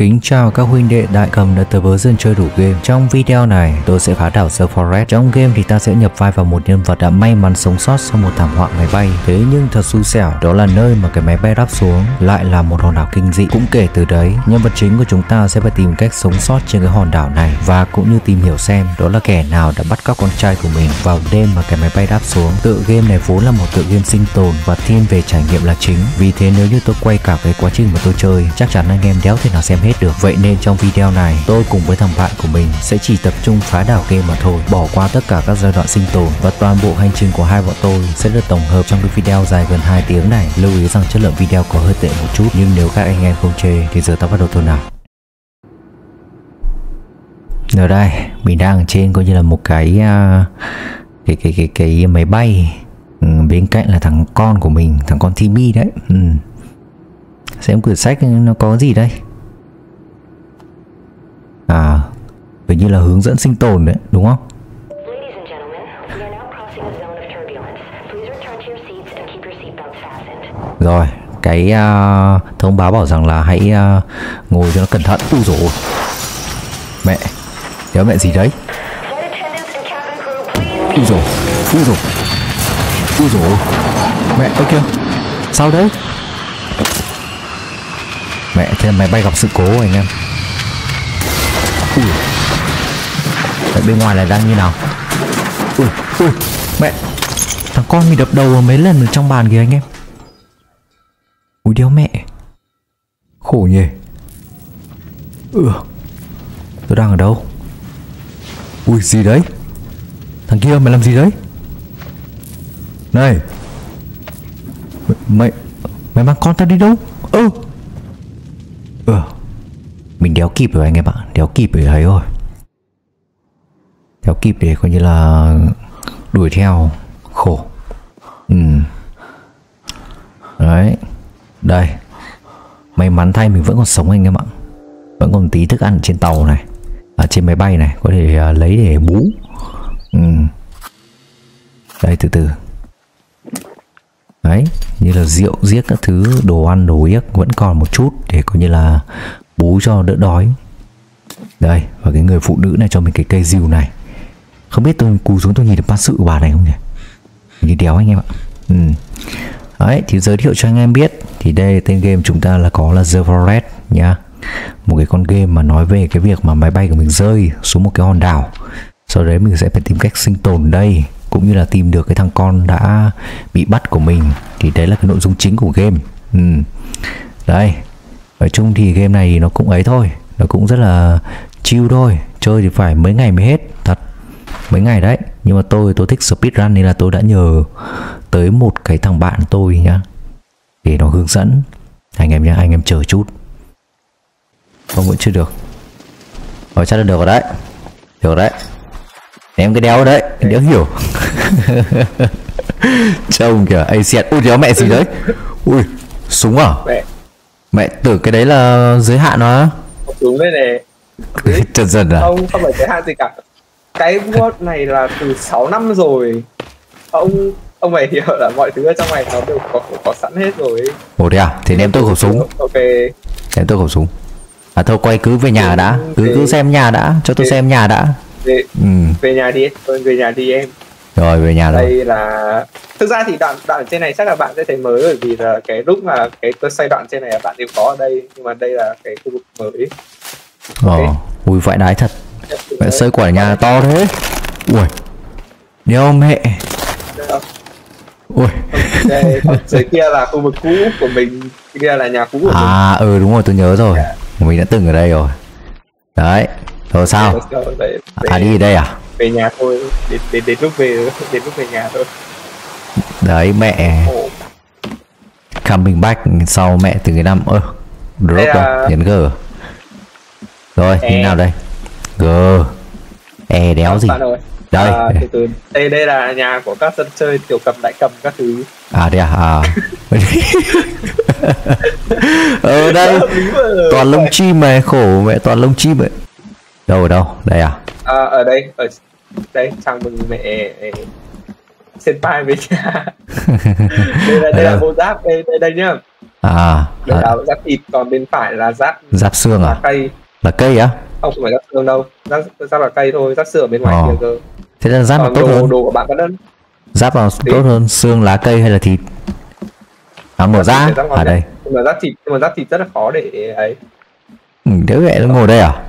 Kính chào các huynh đệ đại cầm đã tới với Dân Chơi Đủ Game. Trong video này tôi sẽ phá đảo The Forest. Trong game thì ta sẽ nhập vai vào một nhân vật đã may mắn sống sót sau một thảm họa máy bay. Thế nhưng thật xui xẻo, đó là nơi mà cái máy bay đáp xuống lại là một hòn đảo kinh dị. Cũng kể từ đấy, nhân vật chính của chúng ta sẽ phải tìm cách sống sót trên cái hòn đảo này, và cũng như tìm hiểu xem đó là kẻ nào đã bắt cóc con trai của mình vào đêm mà cái máy bay đáp xuống. Tựa game này vốn là một tựa game sinh tồn và thiên về trải nghiệm là chính. Vì thế nếu như tôi quay cả cái quá trình mà tôi chơi, chắc chắn anh em đéo thể nào xem hết được. Vậy nên trong video này tôi cùng với thằng bạn của mình sẽ chỉ tập trung phá đảo game mà thôi, bỏ qua tất cả các giai đoạn sinh tồn, và toàn bộ hành trình của hai bọn tôi sẽ được tổng hợp trong cái video dài gần 2 tiếng này. Lưu ý rằng chất lượng video có hơi tệ một chút, nhưng nếu các anh em không chê thì giờ ta bắt đầu thôi nào. Ở đây mình đang ở trên coi như là một cái máy bay, bên cạnh là thằng con của mình, thằng con Timmy đấy. Xem quyển sách nó có gì đây. À, hình như là hướng dẫn sinh tồn đấy, đúng không? Rồi, cái thông báo bảo rằng là hãy ngồi cho nó cẩn thận. Úi dồi ôi, mẹ, đéo mẹ gì đấy. Úi dồi, úi dồi, úi dồi, mẹ, ơ kìa, sao đấy? Mẹ, thế là máy bay gặp sự cố rồi anh em. Ui, tại bên ngoài là đang như nào? Ui, ui, mẹ, thằng con mình đập đầu vào mấy lần ở trong bàn kìa anh em. Ui đéo mẹ, khổ nhỉ. Tôi đang ở đâu? Ui, gì đấy? Thằng kia mày làm gì đấy? Này, mày mang con ta đi đâu? Mình đéo kịp rồi anh em ạ, đéo kịp để thấy rồi, đéo kịp để coi như là đuổi theo, khổ. Đấy, đây, may mắn thay mình vẫn còn sống anh em ạ, vẫn còn tí thức ăn trên tàu này, ở trên máy bay này, có thể lấy để bú. Đây, từ từ. Đấy, như là rượu giết các thứ, đồ ăn đồ yếc vẫn còn một chút để coi như là bú cho đỡ đói. Đây, và cái người phụ nữ này cho mình cái cây dìu này. Không biết tôi cú xuống tôi nhìn được ban sự của bà này không nhỉ? Như đéo anh em ạ. Đấy, thì giới thiệu cho anh em biết, thì đây tên game chúng ta là có là The Forest nhá. Một cái con game mà nói về cái việc mà máy bay của mình rơi xuống một cái hòn đảo. Sau đấy mình sẽ phải tìm cách sinh tồn đây, cũng như là tìm được cái thằng con đã bị bắt của mình. Thì đấy là cái nội dung chính của game. Đây, nói chung thì game này nó cũng ấy thôi, nó cũng rất là chill thôi. Chơi thì phải mấy ngày mới hết, thật mấy ngày đấy. Nhưng mà tôi thích speedrun nên là tôi đã nhờ tới một cái thằng bạn tôi nhá, để nó hướng dẫn anh em nhá. Anh em chờ chút. Không, vẫn chưa được. Rồi, chắc là được rồi đấy, được đấy em, cái đéo đấy, đéo hiểu. Trông kìa, ấy xẹt. Ui đéo mẹ gì đấy. Ui, súng à? Mẹ tưởng cái đấy là giới hạn nó. Đúng đấy này. Trần dần à? Ông không phải giới hạn gì cả. Cái mod này là từ 6 năm rồi. Ông phải hiểu là mọi thứ ở trong này nó đều có sẵn hết rồi. Ồ thế à? Thế ném tôi khẩu súng. Ok, ném tôi khẩu súng. À thôi quay cứ về nhà đã. Cứ xem nhà đã, cho tôi xem nhà đã. Về nhà đi, về nhà đi em. Rồi, về nhà rồi. Đây là thực ra thì đoạn trên này chắc là bạn sẽ thấy mới, bởi vì là cái lúc mà cái tôi xây đoạn trên này là bạn đều có ở đây, nhưng mà đây là cái khu vực mới. Ui vãi đái thật. Mẹ xây quả nhà to thế. Ui, đeo mẹ. Ui, dưới kia là khu vực cũ của mình, kia là nhà cũ của mình. À đúng rồi, tôi nhớ rồi, mình đã từng ở đây rồi. Đấy, rồi sao? À đi đây à? Về nhà thôi, đến lúc về nhà thôi. Đấy mẹ. Coming back sau mẹ từ cái năm. Drop rồi, nhấn G. Rồi, như nào đây? G. Đéo gì? Đây. Đây là nhà của các dân chơi tiểu cầm đại cầm các thứ. À đây à. Ở đây toàn lông chim mày, khổ mẹ, toàn lông chim mày. Đâu đây à? Ở đây, ở đây. Chào mừng mẹ senpai về nhà. Đây là mô giáp đây nhá. À, bên nào giáp thịt, còn bên phải là giáp xương à? Cây. Là cây á? Không, không phải giáp xương đâu, giáp là cây thôi, giáp xương ở bên ngoài kia cơ. Thế nên giáp còn là tốt hơn. Đồ của bạn vẫn hơn. Giáp là tốt hơn xương, lá cây hay là thịt? À, mở ra ở đây. Mở giáp thịt, nhưng mà giáp thịt rất là khó để ấy. Nếu mẹ nó ngồi đây à?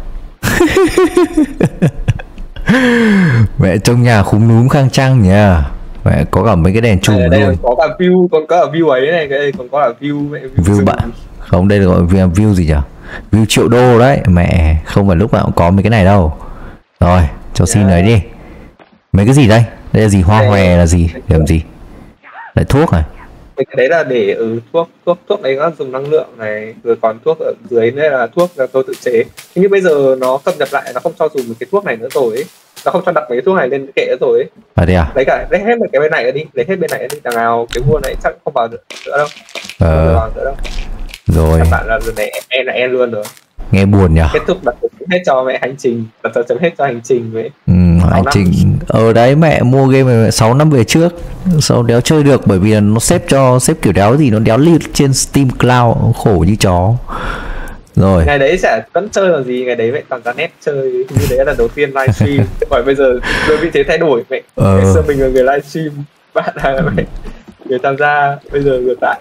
Mẹ trong nhà khúm núm khang trang nhỉ. Mẹ có cả mấy cái đèn chùm luôn. Có cả view, còn có cả view ấy này, cái đây còn có cả view. View bạn. Không, đây là gọi view gì nhỉ? View triệu đô đấy. Mẹ không phải lúc nào cũng có mấy cái này đâu. Rồi, cho xin lấy đi. Mấy cái gì đây? Đây là gì? Hoa hòe là gì? Để làm gì? Đấy, thuốc này. Cái đấy là để thuốc đấy nó dùng năng lượng này, rồi còn thuốc ở dưới nữa là thuốc là tôi tự chế. Nhưng bây giờ nó cập nhật lại, nó không cho dùng cái thuốc này nữa rồi ấy. Nó không cho đặt mấy cái thuốc này lên kệ nữa rồi ấy. À thế à? Lấy cả lấy hết cái bên này ra đi, lấy hết bên này đi, đằng nào cái vua này chắc không vào được nữa đâu. Rồi. Các bạn là em luôn rồi. Nghe buồn nhỉ. Kết thúc đặt hết cho mẹ hành trình, đặt chấm hết cho hành trình vậy. Hành trình ở đấy mẹ mua game 6 năm về trước sau đéo chơi được bởi vì nó xếp kiểu đéo gì, nó đéo liệt trên Steam Cloud, khổ như chó. Rồi ngày đấy sẽ vẫn chơi là gì, ngày đấy mẹ toàn ra nét chơi như đấy là đầu tiên livestream. Hỏi bây giờ đôi vị thế thay đổi mẹ. Ngày xưa mình là người livestream, bạn là mẹ người tham gia, bây giờ ngược lại.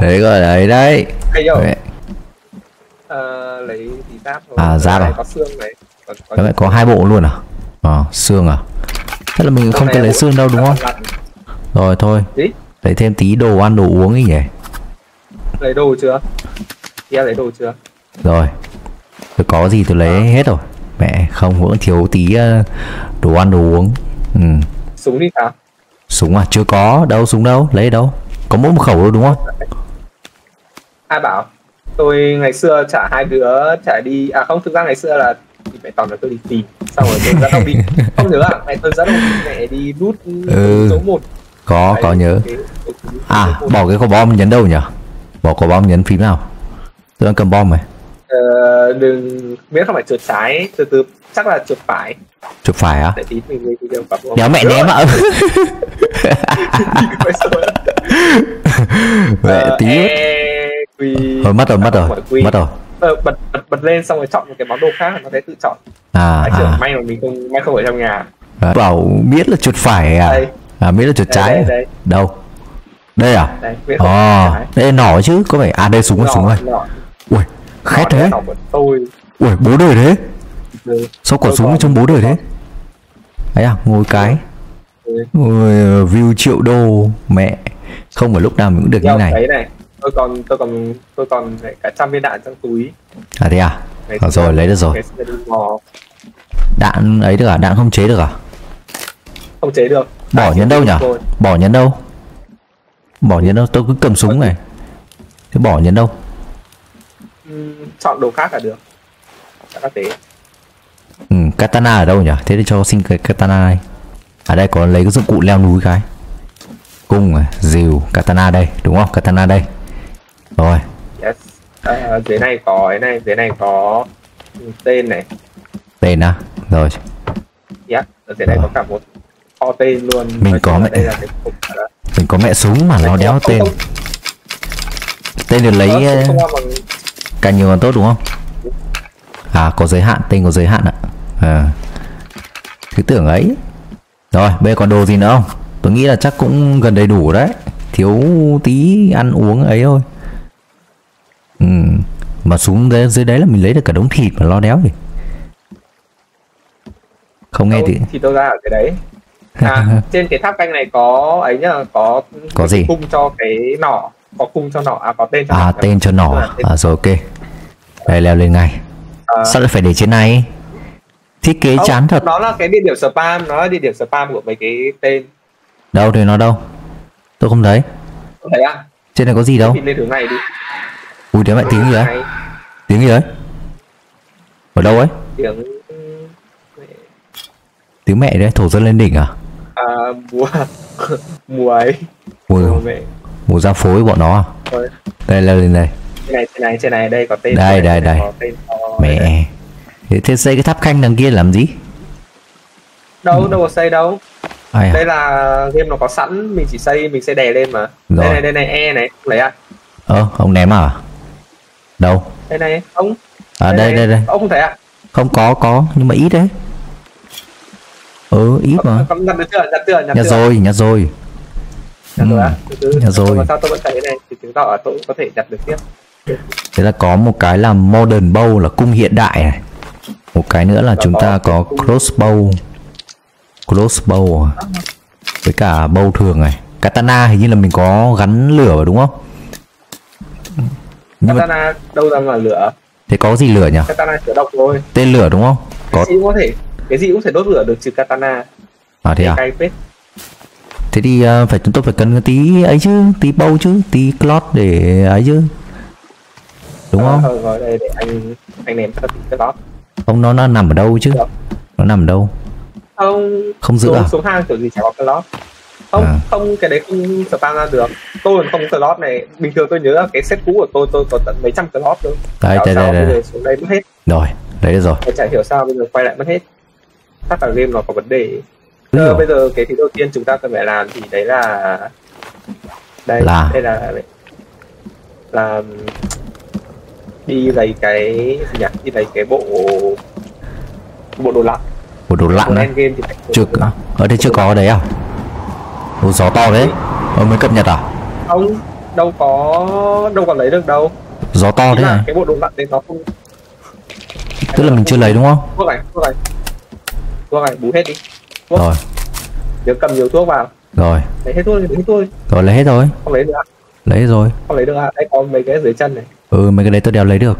Đấy gọi là ấy đấy. Lấy thì giáp thôi. À giáp à? Có xương đấy. Các bạn có 2 bộ luôn à? À xương à? Thế là mình không cần lấy xương đâu đúng không? Rồi thôi. Lấy thêm tí đồ ăn đồ uống ấy nhỉ? Lấy đồ chưa? Em lấy đồ chưa? Rồi. Tôi có gì tôi lấy hết rồi. Mẹ không, vẫn thiếu tí đồ ăn đồ uống. Súng đi hả? Súng à? Chưa có. Đâu súng đâu? Lấy đâu? Có mỗi một khẩu thôi đúng không? Ai bảo? Tôi ngày xưa trả hai đứa trả đi, à không, thực ra ngày xưa là mẹ toàn là tôi đi tìm, xong rồi tôi dẫn ông đi, không nhớ à, mẹ tôi dẫn ông mẹ đi đút số 1. Có nhớ. À bỏ cái quả bom nhấn đâu nhỉ? Bỏ quả bom nhấn phím nào? Tôi đang cầm bom này. Đừng biết không phải trượt trái, từ từ chắc là trượt phải. Trượt phải á? Để tí mình đều bấm. Đéo mẹ ném ạ. Mẹ tí. Mất rồi. Bật lên xong rồi chọn một cái món đồ khác, nó sẽ tự chọn. May mà mình không ở trong nhà. Bảo biết là chuột phải à? Đây. À biết là chuột trái. Đây. Đâu? Đây à? Đây, đây nỏ chứ, có phải à đây súng rồi. Ui, khét thế. Ui, bố đời thế. Sao quả súng trong bố đời thế? Đấy à, ngồi cái. Ngồi view triệu đô mẹ. Không phải lúc nào mình cũng được như này. Tôi còn cả trăm viên đạn trong túi. À thế à? Rồi lấy được rồi. Đạn ấy được à? Đạn không chế được à? Không chế được. Bỏ nhấn đâu nhỉ? Bỏ nhấn đâu? Bỏ nhấn đâu? Tôi cứ cầm súng này. Thế bỏ nhấn đâu? Chọn đồ khác là được. Katana ở đâu nhỉ? Thế thì cho xin cái katana này. Ở đây có lấy cái dụng cụ leo núi cái. Cung này, rìu, katana đây, đúng không? Katana đây. Rồi. Yes. Dưới này có cái này, dưới này có tên này. Tên à? Rồi. Yes. Ở dưới này có cả một kho tên luôn. Mình có mẹ. Đây là cái cục đó. Mình có mẹ súng mà nó đéo tên. Tên được lấy càng nhiều càng tốt đúng không? À có giới hạn, tên có giới hạn ạ. Thứ tưởng ấy. Rồi, bây giờ còn đồ gì nữa không? Tôi nghĩ là chắc cũng gần đầy đủ đấy. Thiếu tí ăn uống ấy thôi. Mà xuống dưới đấy là mình lấy được cả đống thịt mà lo đéo gì. Không nghe thì thịt đâu ra ở cái đấy. À trên cái tháp canh này có ấy nhá. Có gì? Cung cho cái nỏ. Có cung cho nỏ, à có tên cho nỏ. À tên cho nỏ, à rồi ok. Đây leo lên ngay. Sao lại phải để trên này? Thiết kế chán thật. Nó là cái địa điểm spam, nó là địa điểm spam của mấy cái tên. Đâu thì nó đâu? Tôi không thấy. Không thấy à? Trên này có gì đâu? Mình lên hướng này đi. Ui đấy mẹ tiếng gì đấy? Tiếng gì đấy? Ở đâu ấy? Tiếng mẹ đấy, thổ dân lên đỉnh à? À mùa ấy. Mùa ra phối bọn nó à? Thôi. Đây leo lên đây. Trên này đây có tên. Đây. Mẹ. Thế xây cái tháp canh đằng kia làm gì? Đâu có xây đâu. À. Đây là game nó có sẵn, mình chỉ xây, mình sẽ đè lên mà. Rồi. Đây này, E này, không lấy à? Ông ném à? Đâu? Đây này, ông. À đây, đây. Ông không thấy à? Không có, nhưng mà ít đấy. Ít mà. Nhặt rồi. Nhặt rồi. Mà sao tôi vẫn thấy này, thì chứng tỏ là tôi có thể nhặt được tiếp. Thế là có một cái là modern bow là cung hiện đại này. Một cái nữa là chúng ta có crossbow. Crossbow với cả bow thường này. Katana hình như là mình có gắn lửa vào đúng không? Nhưng katana mà... đâu ra mà lửa? Thế có gì lửa nhỉ? Katana chữa độc thôi. Tên lửa đúng không? Có... Cái gì cũng có thể đốt lửa được trừ katana. À thế à? Thế thì chúng tôi phải cần tí ấy chứ, tí bow chứ, tí cloth để ấy chứ. Đúng không? Thôi ngồi đây để anh ném cái đó. Không, nó nằm ở đâu chứ? Được. Nó nằm ở đâu? Không giữ à? Xuống hang kiểu gì chả có cái lót. Không, cái đấy không spam ra được. Tôi còn không cái lót này. Bình thường tôi nhớ là cái set cũ của tôi có tận mấy trăm cái lót luôn. Đây. Xuống đây mất hết. Rồi, đấy được rồi. Tôi chả hiểu sao bây giờ quay lại mất hết. Chắc là game nó có vấn đề. Bây giờ cái thứ đầu tiên chúng ta cần phải làm thì đấy là Đây là đi lấy cái nhặt, đi lấy cái bộ đồ lặn. Đồ lặn đấy. Chưa có. Ở đây chưa có đấy à? Ủa, gió to đấy. Mới cập nhật à? Không, đâu có lấy được đâu. Gió to thế này. Cái bộ đồ lặn đấy nó không. Tức là mình chưa lấy đúng không? Thuốc này, bú hết đi. Thuốc. Rồi. Nhớ cầm nhiều thuốc vào. Rồi. Lấy hết thuốc. Rồi lấy hết rồi. Không lấy được. Lấy rồi. Không lấy được à? Đây có mấy cái dưới chân này. Mấy cái đấy tôi đều lấy được.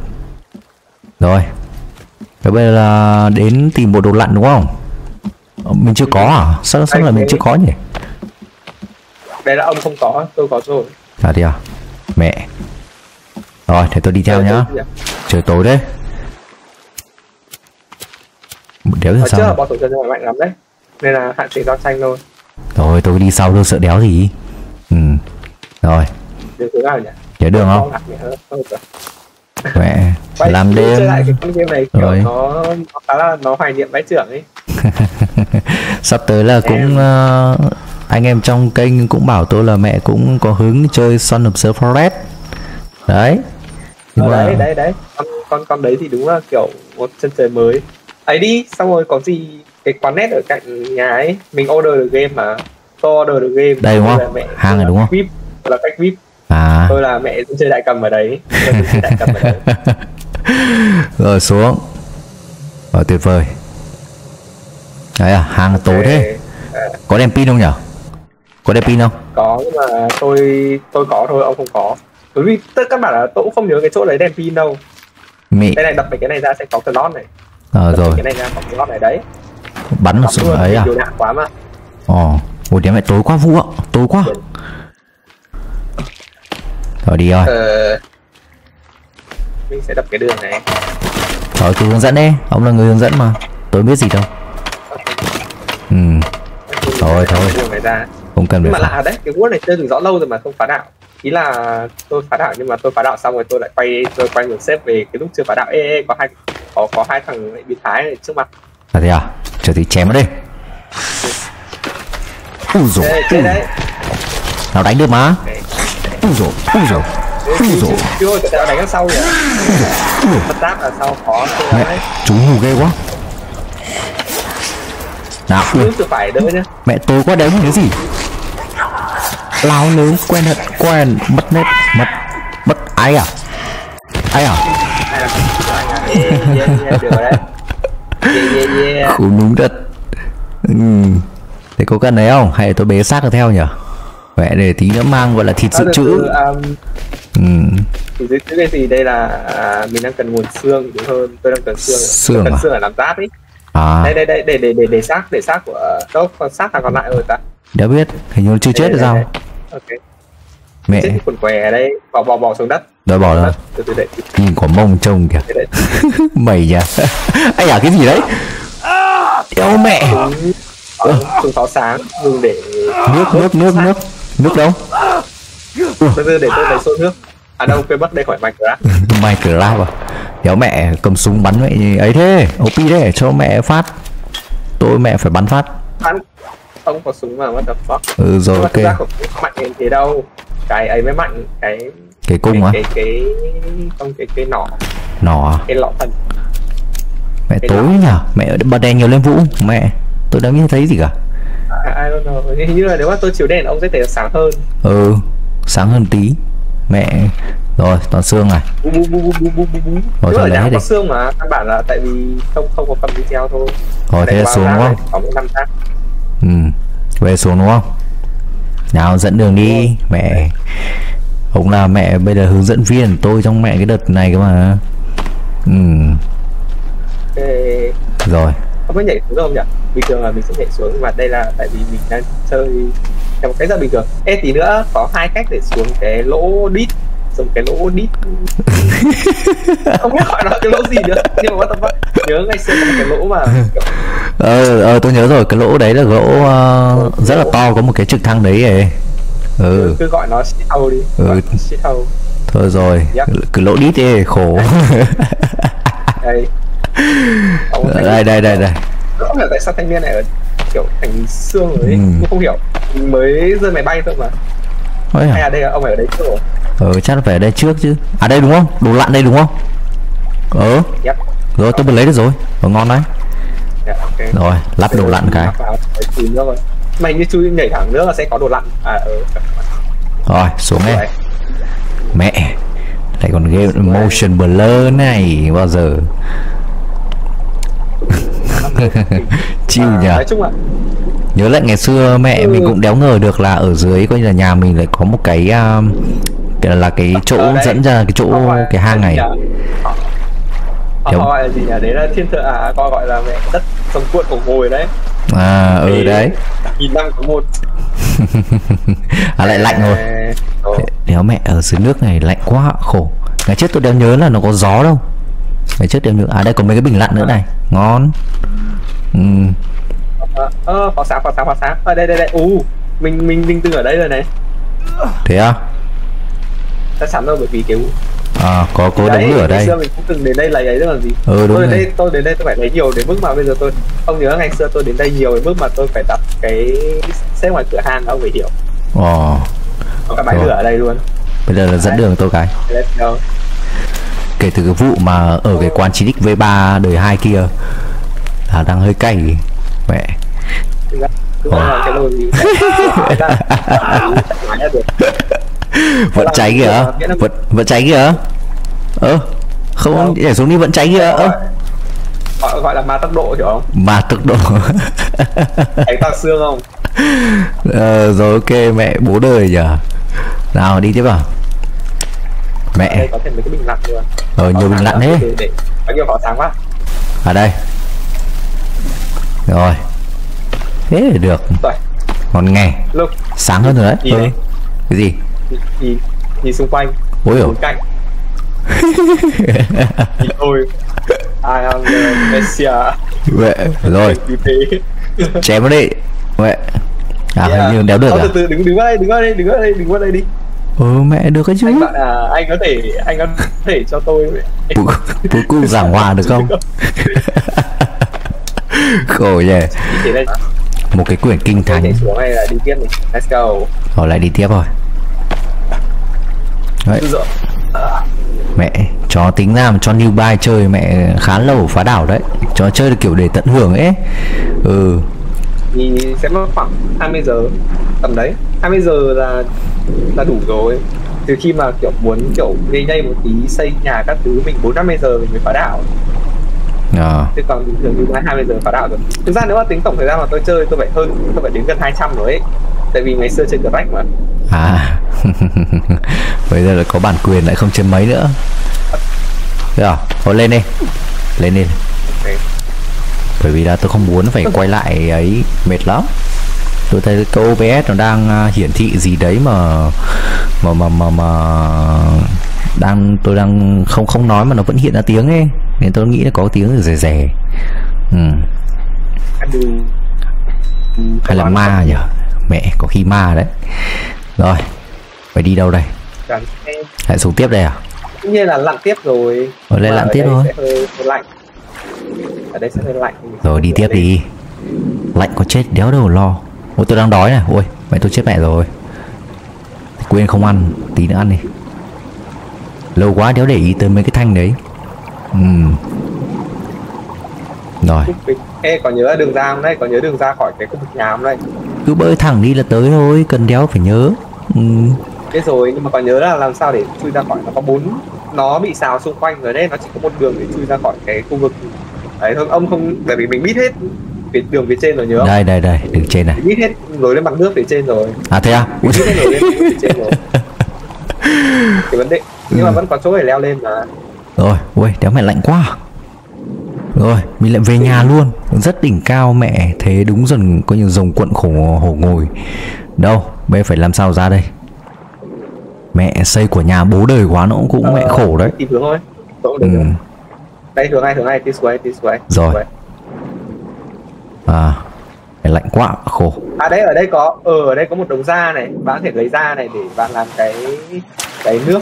Rồi. Thế bây giờ là đến tìm bộ đồ lặn đúng không? Mình chưa có à? Sao là mình chưa có nhỉ? Đây là ông không có, tôi có rồi. À thế à? Mẹ. Rồi, thế tôi đi theo nhá. Trời tối đấy. Đéo sao? Trước là bọn tổ chân mạnh lắm đấy. Nên là hạn chế giao tranh thôi. Rồi, tôi đi sau đâu sợ đéo gì. Rồi. Được thứ nào nhỉ? Nhớ đường không? Mẹ. Làm đêm chơi lại cái con game này kiểu nó khá là nó hoài niệm vãi chưởng ấy. Sắp tới là cũng anh em trong kênh cũng bảo tôi là mẹ cũng có hứng chơi Son of the Forest đấy. Nhưng mà... đấy con đấy thì đúng là kiểu một chân trời mới ấy đi. Xong rồi có gì cái quán net ở cạnh nhà ấy mình order được game mà. Tôi order được game đây đúng không? Hàng này đúng không? VIP là cách VIP. À. Tôi là mẹ Dân Chơi Đại Cầm ở đấy. Rồi xuống. Rồi tuyệt vời. Đấy à, hàng tối thế. Có đèn pin không nhỉ? Có, nhưng mà tôi có thôi, ông không có. Bởi vì tất các bạn là tôi cũng không nhớ cái chỗ lấy đèn pin đâu. Đây này, đập mấy cái này ra sẽ có cái lót này. Rồi. Cái này ra có cái lót này đấy. Bắn một súng ấy à? Quá mà. Ôi đéo mẹ tối quá Vũ ạ, tối quá. Rồi đi rồi. Mình sẽ đập cái đường này. Rồi cứ hướng dẫn đi, ông là người hướng dẫn mà. Tôi biết gì đâu. Thôi. Không cần. Nhưng mà lạ đấy, cái Word này chơi từ rõ lâu rồi mà không phá đạo. Ý là tôi phá đạo, nhưng mà tôi phá đạo xong rồi tôi lại quay ngược xếp về cái lúc chưa phá đạo. Có hai thằng bị thái này trước mặt. À thế à? Chờ tí chém vào đây. Úi dồi. Nào đánh được mà. Ui dồi. Tao đánh sau nhỉ. Mất giáp là sau khó. Mẹ, chú ngủ ghê quá. Nào, phải đỡ nhá. Mẹ tối quá đéo cái gì. Lao nướng quen hận quen mất nét mất ai à? Khủ núm đất. Thế có cần đấy không? Hay là tôi bế xác được theo nhỉ? Vậy để tí nữa mang gọi là thịt dự trữ. Thịt dự trữ cái gì đây là mình đang cần nguồn xương đúng hơn. Tôi đang cần xương. Xương để làm giáp ấy. Đây để xác của đâu còn xác thằng còn lại rồi ta. Đã biết, hình như chưa chết được sao? Ok. Mẹ. Chết quần què ở đây, bỏ xuống đất. Rồi bỏ rồi. Từ đây. Nhìn có mông trông kìa. Mày nhỉ. Anh cái gì đấy? Đéo mẹ. Súng pháo sáng dùng để nước. Nước đâu? Bây giờ để tôi lấy xô nước. À đâu, quên mất đây khỏi Minecraft. Minecraft à? Đéo mẹ cầm súng bắn mẹ ấy thế. OP đấy, cho mẹ phát. Tôi mẹ phải bắn phát. không có súng mà what the fuck. Ừ rồi, ok. Thực ra không mạnh đến thế đâu. Cái ấy mới mạnh, cái cung á. Cái nỏ. Nỏ. Cái lọ thần. Mẹ cái tối đó. Nhỉ? Mẹ bật đèn nhiều lên Vũ, mẹ. Tôi đã nghĩ thấy gì cả. I don't know. Hình như là nếu mà tôi chiếu đèn ông sẽ thấy là sáng hơn. Ừ, sáng hơn tí. Mẹ rồi toàn xương này. Rồi ở nhà có xương mà các bạn là tại vì không có cầm video thôi. Rồi thế là xuống đúng không? Ừ, về xuống đúng không? Nào dẫn đường đi mẹ. Ông là mẹ bây giờ hướng dẫn viên tôi trong mẹ cái đợt này cơ mà. Ừ. Rồi. Không biết nhảy xuống đâu nhỉ? Bình thường là mình sẽ nhảy xuống và đây là tại vì mình đang chơi theo một cái giờ bình thường. Ê tí nữa có hai cách để xuống cái lỗ đít, dùng cái lỗ đít không biết gọi nó cái lỗ gì nữa nhưng mà tao nhớ ngày xưa là cái lỗ mà tôi nhớ rồi, cái lỗ đấy là lỗ rất là to, có một cái trực thăng đấy ấy. Ừ. Cứ gọi nó shit hole đi. Ừ. Shit hole. Thôi rồi, yep. Cứ lỗ đít đi khổ. Đây. Đây. Không hiểu tại sao thanh niên này ở kiểu thành xương rồi ấy, cũng không hiểu. Mình mới rơi máy bay thôi mà. Hay à? Là đây là ông phải ở đấy trước rồi. Ừ, chắc phải ở đây trước chứ. À đây đúng không? Đồ lặn đây đúng không? Ừ. Yep. Rồi tôi mới lấy được rồi. Rồi ngon đấy. Yeah, okay. Rồi, lắp đồ lặn cái. Mày như chui nhảy thẳng nữa là sẽ có đồ lặn. À ừ. Rồi, xuống đi. Mẹ. Lại còn game motion blur này bao giờ. Chịu nhỉ. Nhớ lại ngày xưa mẹ mình cũng đéo ngờ được là ở dưới coi như là nhà mình lại có một cái là cái chỗ dẫn ra cái chỗ cái hang này. Họ gọi là gì nhỉ? Đấy là thiên thượng à, coi gọi là mẹ đất sông cuộn của ngồi đấy. À ừ đấy. Nhìn năm có một. À lại lạnh rồi. Đéo mẹ ở dưới nước này lạnh quá khổ. Ngày trước tôi đéo nhớ là nó có gió đâu. Ngày trước đéo nhớ. À đây còn mấy cái bình lặn nữa này. Ngon. Pháo sáng ở đây. Mình từng ở đây rồi này. Thế à? Chắc chắn rồi bởi vì kiểu à có cố đống lửa ở đây. Ngày xưa mình cũng từng đến đây lấy ấy chứ còn gì. Ừ, đúng tôi đến đây tôi phải lấy nhiều đến mức mà bây giờ tôi không nhớ ngày xưa tôi đến đây nhiều đến mức mà tôi phải đặt cái xếp ngoài cửa hàng đó phải hiểu. Ồ. Có cả bãi lửa ở đây luôn. Bây giờ là dẫn đường tôi cái. Kể từ cái vụ mà ở cái quán 9X V3 đời 2 kia là đang hơi cay mẹ. Vẫn cháy kìa, vẫn cháy kìa. Không nhảy xuống đi, vẫn cháy kìa. Gọi là ma tốc độ hiểu không? Ma tốc độ. Thấy tao xương không? Rồi ok mẹ bố đời nhỉ. Nào đi tiếp vào. Mẹ. Có thêm mấy cái bình lặn luôn. Nhiều bình lặn hết. Bao nhiêu pháo sáng quá. Ở đây. Rồi. Thế là được. Còn nghe. Sáng hơn rồi đấy. Cái gì? Nhìn xung quanh. Ôi ồ. Nhìn thôi. Ai am Messia. Vậy rồi. Chém nó đi. Vậy. À hình như đéo được à? Từ từ đứng qua đây đi. Mẹ được cái chứ. Anh bạn à, anh có thể cho tôi cuối cùng giảng hòa được không? Khổ nhỉ. Một cái quyển kinh thánh. Đi tiếp này. Let's go. Rồi lại đi tiếp rồi. Đấy. Mẹ chó tính ra mà cho newbie chơi mẹ khá lâu phá đảo đấy. Chó chơi được kiểu để tận hưởng ấy. Ừ. Nhìn sẽ mất khoảng 20 giờ tầm đấy. 20 giờ là đủ rồi. Từ khi mà kiểu muốn kiểu gây nhây một tí xây nhà các thứ mình 4-50 giờ mình mới phá đảo. Chứ còn bình thường như 20 giờ phá đạo rồi. Thực ra nếu mà tính tổng thời gian mà tôi chơi tôi phải hơn, tôi phải đến gần 200 rồi ấy. Tại vì ngày xưa chơi cờ rách mà. À. Bây giờ là có bản quyền lại không chơi mấy nữa. Rồi, thôi lên đi. Lên đi. Okay. Bởi vì là tôi không muốn phải quay lại ấy, mệt lắm. Tôi thấy cái OBS nó đang hiển thị gì đấy mà tôi đang không nói mà nó vẫn hiện ra tiếng ấy. Nên tôi nghĩ là có tiếng rẻ. Hay là ma nhỉ? Mẹ có khi ma đấy. Rồi phải đi đâu đây? Lại xuống tiếp đây à? Tất nhiên là lặn tiếp rồi. Ở đây lặn tiếp thôi. Ở đây sẽ hơi lạnh. Rồi đi tiếp đi. Lạnh có chết đéo đâu lo. Ôi tôi đang đói này. Ôi mẹ tôi chết mẹ rồi. Quên không ăn. Tí nữa ăn đi. Lâu quá đéo để ý tới mấy cái thanh đấy. Rồi. Ê còn nhớ đường ra không đấy? Còn nhớ đường ra khỏi cái khu vực nhà không đấy? Cứ bơi thẳng đi là tới thôi. Cần đéo phải nhớ. Biết rồi nhưng mà còn nhớ là làm sao để chui ra khỏi. Nó có bốn. Nó bị xào xung quanh rồi đấy. Nó chỉ có một đường để chui ra khỏi cái khu vực đấy thôi. Ông không, bởi vì mình biết hết cái đường phía trên rồi nhớ không? Đây đây đây, đường trên này. Mình biết hết rồi lên bằng nước phía trên rồi. À thế à? Mình biết hết rồi lên phía trên rồi. Cái vấn đề. Nhưng mà vẫn có chỗ để leo lên mà. Rồi, ui, đéo mẹ lạnh quá. Rồi, mình lại về nhà luôn. Rất đỉnh cao mẹ, thế đúng dần có những rồng quận khổ hổ ngồi. Đâu, bây phải làm sao ra đây? Mẹ xây của nhà bố đời quá nó cũng mẹ khổ đấy. Tìm hướng thôi. Đây hướng này, this way. Rồi. À, mẹ lạnh quá, khổ. À đấy, ở đây có, ở đây có một đống da này. Bạn có thể lấy da này để bạn làm cái nước.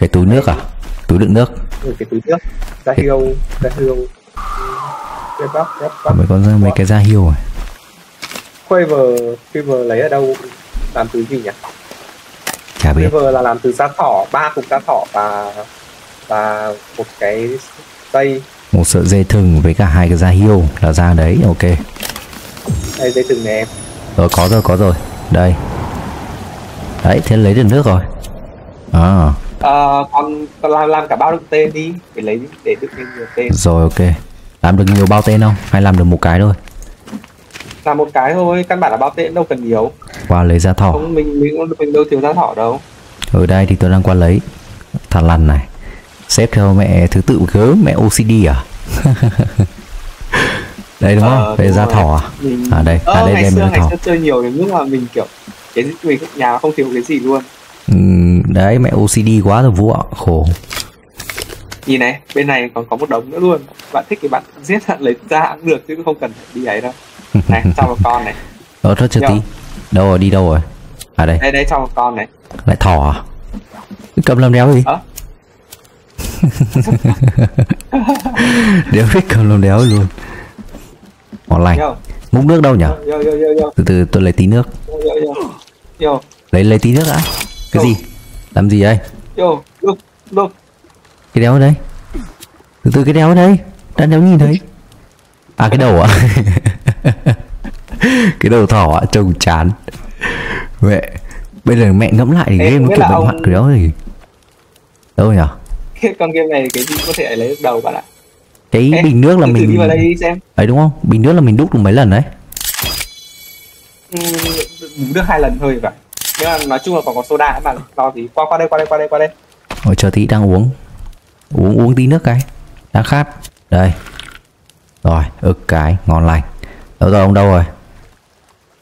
Cái túi nước à? Túi đựng nước. Cái túi nước. Da hiêu. Mấy con mấy cái da hiêu này. Quaver lấy ở đâu? Làm từ gì nhỉ? Chả biết. Quaver là làm từ da thỏ, 3 cục da thỏ và một cái dây. Một sợi dây thừng với cả 2 cái da hiêu là da đấy, ok. Đây dây thừng này em. Rồi có rồi. Đây. Đấy, thế lấy được nước rồi. Còn làm cả bao đựng tên đi để lấy để đựng nhiều tên. Rồi ok. Làm được nhiều bao tên không? Hay làm được một cái thôi? Làm một cái thôi, căn bản là bao tên đâu cần nhiều. Qua lấy da thỏ. Không, mình đâu thiếu da thỏ đâu. Ở đây thì tôi đang qua lấy. Thằn lằn này. Xếp theo mẹ thứ tự gớm, mẹ OCD à? Đây đúng không? Về da thỏ à? Mình... À đây, đây đem da thỏ. Chơi nhiều đến mức mà mình kiểu cái mình nhà không thiếu cái gì luôn. Đấy mẹ OCD quá rồi Vũ ạ, khổ. Nhìn này, bên này còn có một đống nữa luôn. Bạn thích thì bạn giết hạn lấy ra cũng được chứ không cần đi ấy đâu. Này, cho một con này. Đó rất chưa tí. Đâu rồi, đi đâu rồi? À đây. Đây cho một con này. Lại thỏ à? Cầm làm đéo gì? Đéo biết cầm làm đéo luôn. Mỏ lành. Múc nước đâu nhỉ? Từ từ tôi lấy tí nước. Lấy tí nước đã. Cái gì? Làm gì đây? Được. Cái đéo ở đây. Từ cái đéo ở đây. Đã đéo nhìn thấy. À cái đầu ạ. Cái đầu thỏ ạ, trông chán. Mẹ. Bây giờ mẹ ngẫm lại thì game nó kiểu bận hoạn cái đéo gì. Đâu nhỉ? Con game này cái gì có thể lấy được đầu bạn ạ. Cái bình nước là mình đi vào đây đi xem. Đấy đúng không? Bình nước là mình đúc được mấy lần đấy. Đúc được 2 lần thôi vậy. Nhưng mà nói chung là còn có soda mà lo gì. Qua đây. Ôi chờ tí, đang uống tí nước cái đã khát. Đây. Rồi, ực cái ngon lành. Đâu rồi ông đâu rồi?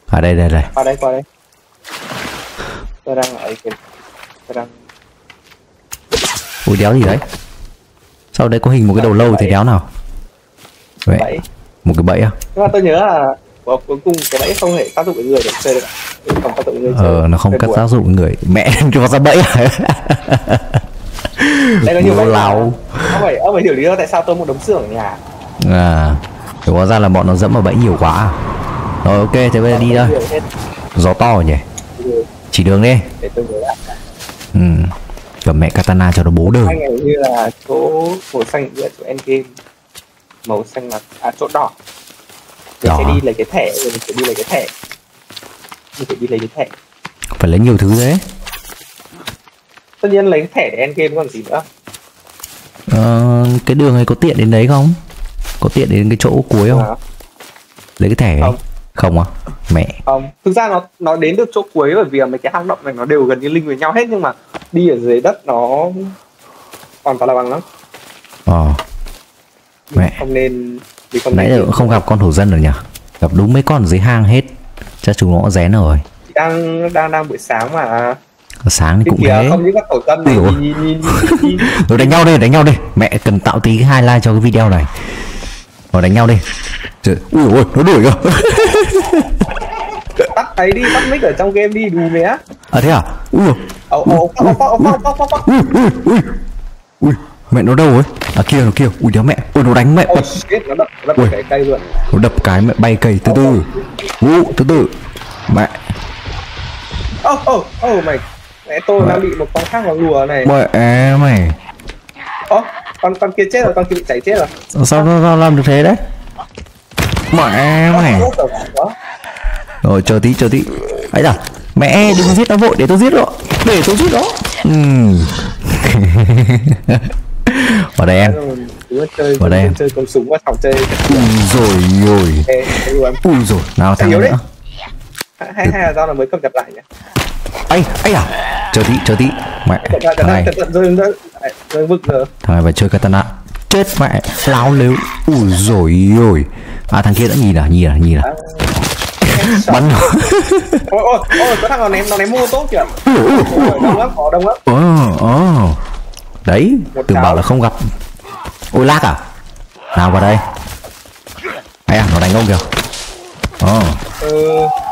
À đây. Qua đây. Tôi đang ở kìa. Ui đéo gì đấy? Sau đây có hình một cái đầu lâu thì đéo nào? Vậy. Một cái bẫy à? Nhưng mà tôi nhớ là cuối cùng cái bẫy không thể tác dụng với người để chơi được ạ. Nó không cắt tác dụng người. Mẹ em cho ra bẫy à? Đây nó nhiều bẫy láo. Ông phải hiểu lý do tại sao tôi một đống xương ở nhà. À, hóa ra là bọn nó dẫm vào bẫy nhiều quá. Rồi ok, thế bây giờ đi thôi. Gió to rồi nhỉ? Chỉ đường đi. Cầm mẹ katana cho nó bố đời. Anh này như là chỗ màu xanh giữa chỗ endgame. Màu xanh là... À chỗ đỏ. Mình sẽ đi lấy cái thẻ rồi mình phải đi lấy cái thẻ. Phải lấy nhiều thứ đấy. Tất nhiên lấy cái thẻ để end game còn gì nữa. Cái đường này có tiện đến đấy không? Có tiện đến cái chỗ cuối không? Lấy cái thẻ không? Không à? Mẹ. Không. Thực ra nó đến được chỗ cuối bởi vì mấy cái hang động này nó đều gần như link với nhau hết, nhưng mà đi ở dưới đất nó còn phải là bằng lắm. Mẹ. Không nên. Nãy giờ cũng không gặp con thổ dân rồi nhỉ? Gặp đúng mấy con dưới hang hết. Chắc chúng nó rén rồi. Đang buổi sáng mà. Sáng thì cũng thế. Không những các thổ dân này. Rồi đánh nhau đi. Mẹ cần tạo tí cái highlight cho cái video này. Rồi đánh nhau đi. Ui ôi, nó đuổi cơ. Tắt ấy đi, tắt mic ở trong game đi, đù mẹ. À thế à? Ui. Ui. Mẹ nó đâu ấy? À kia, nó kia. Ui đéo mẹ. Ui nó đánh mẹ. Ui nó đập cái cây luôn. Nó đập cái mẹ bay cây từ từ. Ú từ từ. Mẹ. Mày. Mẹ tôi đang bị một con khác vào lùa này. Mẹ mày. Ơ, con kia chết rồi, con kia bị cháy chết rồi. Sao nó làm được thế đấy? Mẹ mày. Rồi chờ tí. Ấy da. Mẹ đừng giết nó vội, để tôi giết nó. Vào đây em. Vào đây em. Chơi con súng và thằng chơi. Ui rồi. Nào thằng nữa. Hay là do là mới cập nhật lại nhỉ. Ấy à. Chờ tí. Mẹ. Thằng này. Thằng này phải chơi katana. Chết mẹ. Láo lếu. Ui rồi. À thằng kia đã nhìn à. Bắn nó. Ôi, có thằng nó ném mô tốt kìa. Đông lắm. Đấy, tưởng bảo là không gặp. Ôi lag à? Nào vào đây. Hay à, nó đánh ông kìa.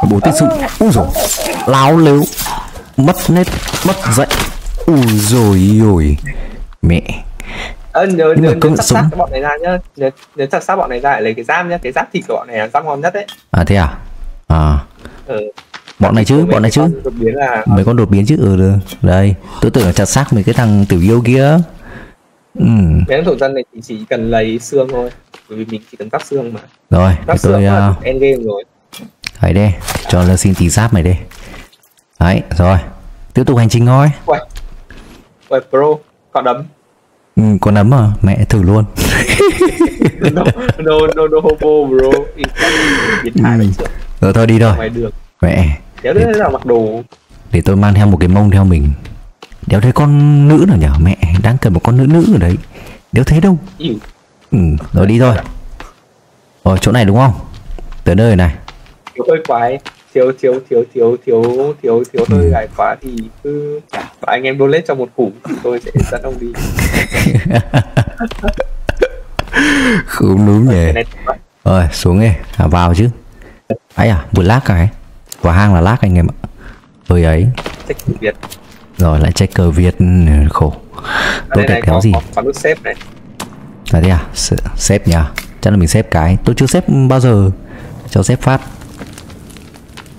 Bố tích sự. Úi dồi, láo lếu. Mất nét, mất dậy. Úi dồi. Mẹ. Nhớ sát bọn này ra nhá. Nhớ sát bọn này ra để lấy cái giáp nhá. Cái giáp thịt của bọn này là giáp ngon nhất đấy. À thế à? Bọn này chứ mấy con đột biến chứ. Đây tôi tưởng là chặt xác mấy cái thằng tiểu yêu kia. Cái thổ dân này thì chỉ cần lấy xương thôi, bởi vì mình chỉ cần cắp xương mà. Rồi cắp xương là end game rồi. Đấy đây cho nó xin tí giáp mày đây. Đấy rồi tiếp tục hành trình thôi. Uầy pro còn đấm. Con ấm à? Mẹ thử luôn. No homo bro. Rồi thôi đi rồi. Mẹ. Đéo thế là mặc đồ. Để tôi mang theo một cái mông theo mình. Đéo thế con nữ nào nhở? Mẹ đang cần một con nữ ở đấy. Đéo thế đâu. Rồi đi thôi. Rồi chỗ này đúng không? Tới nơi này. Thiếu hơi quá ấy. Thiếu hơi gài quá thì cứ và anh em donate cho một củ thì tôi sẽ dẫn ông đi. Không đúng nhỉ. Rồi xuống nghe à, vào chứ. Ấy à, vừa lag cái. Vào hang là lag anh em ạ. Rồi ấy. Checker Việt. Rồi lại checker Việt khổ. Tôi kẹt kéo gì? Có nút save này. Là thế à? Save nhỉ? Chắc là mình save cái. Tôi chưa save bao giờ. Cho save phát.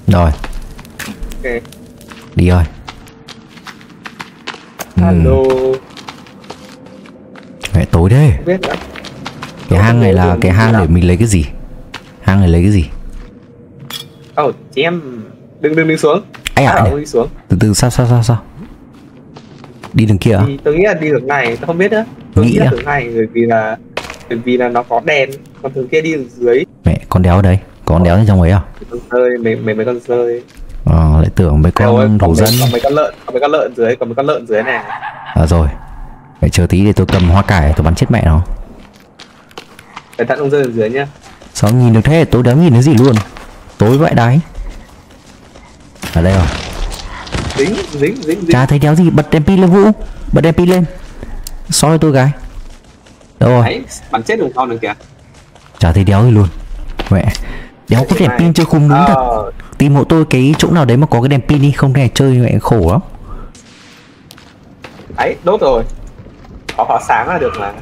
Rồi. Ok. Đi rồi. Hello. Mẹ tối thế. Cái hang này là cái hang để mình lấy cái gì? Hang này lấy cái gì? Chị em đừng xuống. Ấy à, đi xuống. Từ từ sao? Đi đường kia à? Tôi nghĩ là đi đường này, tôi không biết nữa. Nghĩ là đường này bởi vì là nó có đèn, còn đường kia đi đường dưới. Mẹ con đéo ở đấy, có con đéo ở trong ấy à? Mấy con rơi. Lại tưởng mấy con thổ dân. Còn mấy con lợn dưới này. Rồi. Phải chờ tí để tôi cầm hoa cải tôi bắn chết mẹ nó. Cẩn thận ông rơi ở dưới nhá. Sao nhìn được thế, tôi đéo nhìn thấy gì luôn. Tối vậy đấy. Ở đây rồi. Dính. Chả thấy đéo gì, bật đèn pin lên Vũ. Bật đèn pin lên. Soi tôi gái. Đâu rồi? Bắn chết đường con được kìa. Chả thấy đéo gì luôn. Mẹ. Đéo có đèn pin chơi khung đúng thật. Tìm hộ tôi cái chỗ nào đấy mà có cái đèn pin đi, không thể chơi mẹ khổ lắm. Ấy, đốt rồi. Có pháo sáng là được mà.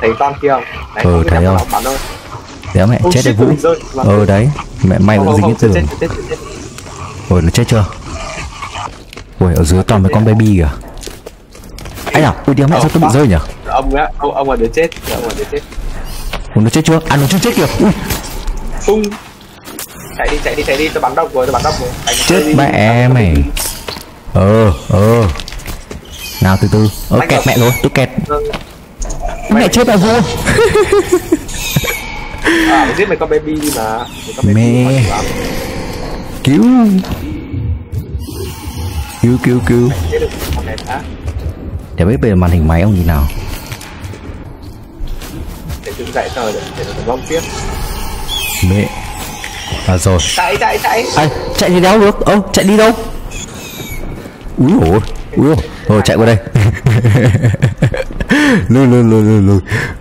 Thấy con kia không? Đấy, thấy không? Đéo mẹ chết đấy Vũ. Đấy, mẹ may vẫn dính cái tường. Nó chết chưa? Ôi ở dưới toàn mấy con baby kìa. Ấy à, ui đéo mẹ sao tôi bị rơi nhỉ? Ông là đứa chết, nó chết chưa? À nó chưa chết kìa. Ui. Chạy đi, tôi bắn độc rồi, Chết mẹ mày. Nào từ. Kẹt mẹ rồi, tôi kẹt. Mẹ chết mẹ Vũ. Giết mày con baby đi mà. Mẹ. Cứu. Để biết bây giờ màn hình máy ông như nào. Để chúng dạy tờ để nó bong tiếp. Mẹ. Rồi. Chạy. Chạy thì đéo được. Chạy đi đâu? Úi ôi. Rồi chạy qua đây.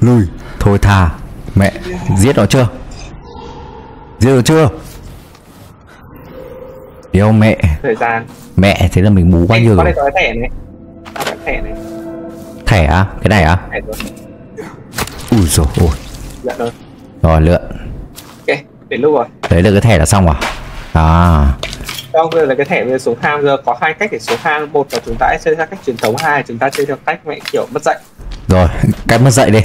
Lùi. Thôi thà. Mẹ, giết nó chưa? Điều mẹ. Thời gian. Mẹ, thế là mình bú quá nhiều rồi. Có đây có cái thẻ này. Thẻ à? Cái này à? Ui dồi ôi. Dạ rồi. Rồi lượn. Ok, đến lúc rồi. Đấy là cái thẻ là xong à? À. Đó, bây giờ là cái thẻ về xuống hang, giờ có hai cách để xuống hang. Một là chúng ta chơi theo cách truyền thống, hai là chúng ta chơi theo cách mẹ kiểu mất dạy. Rồi, cách mất dạy đi.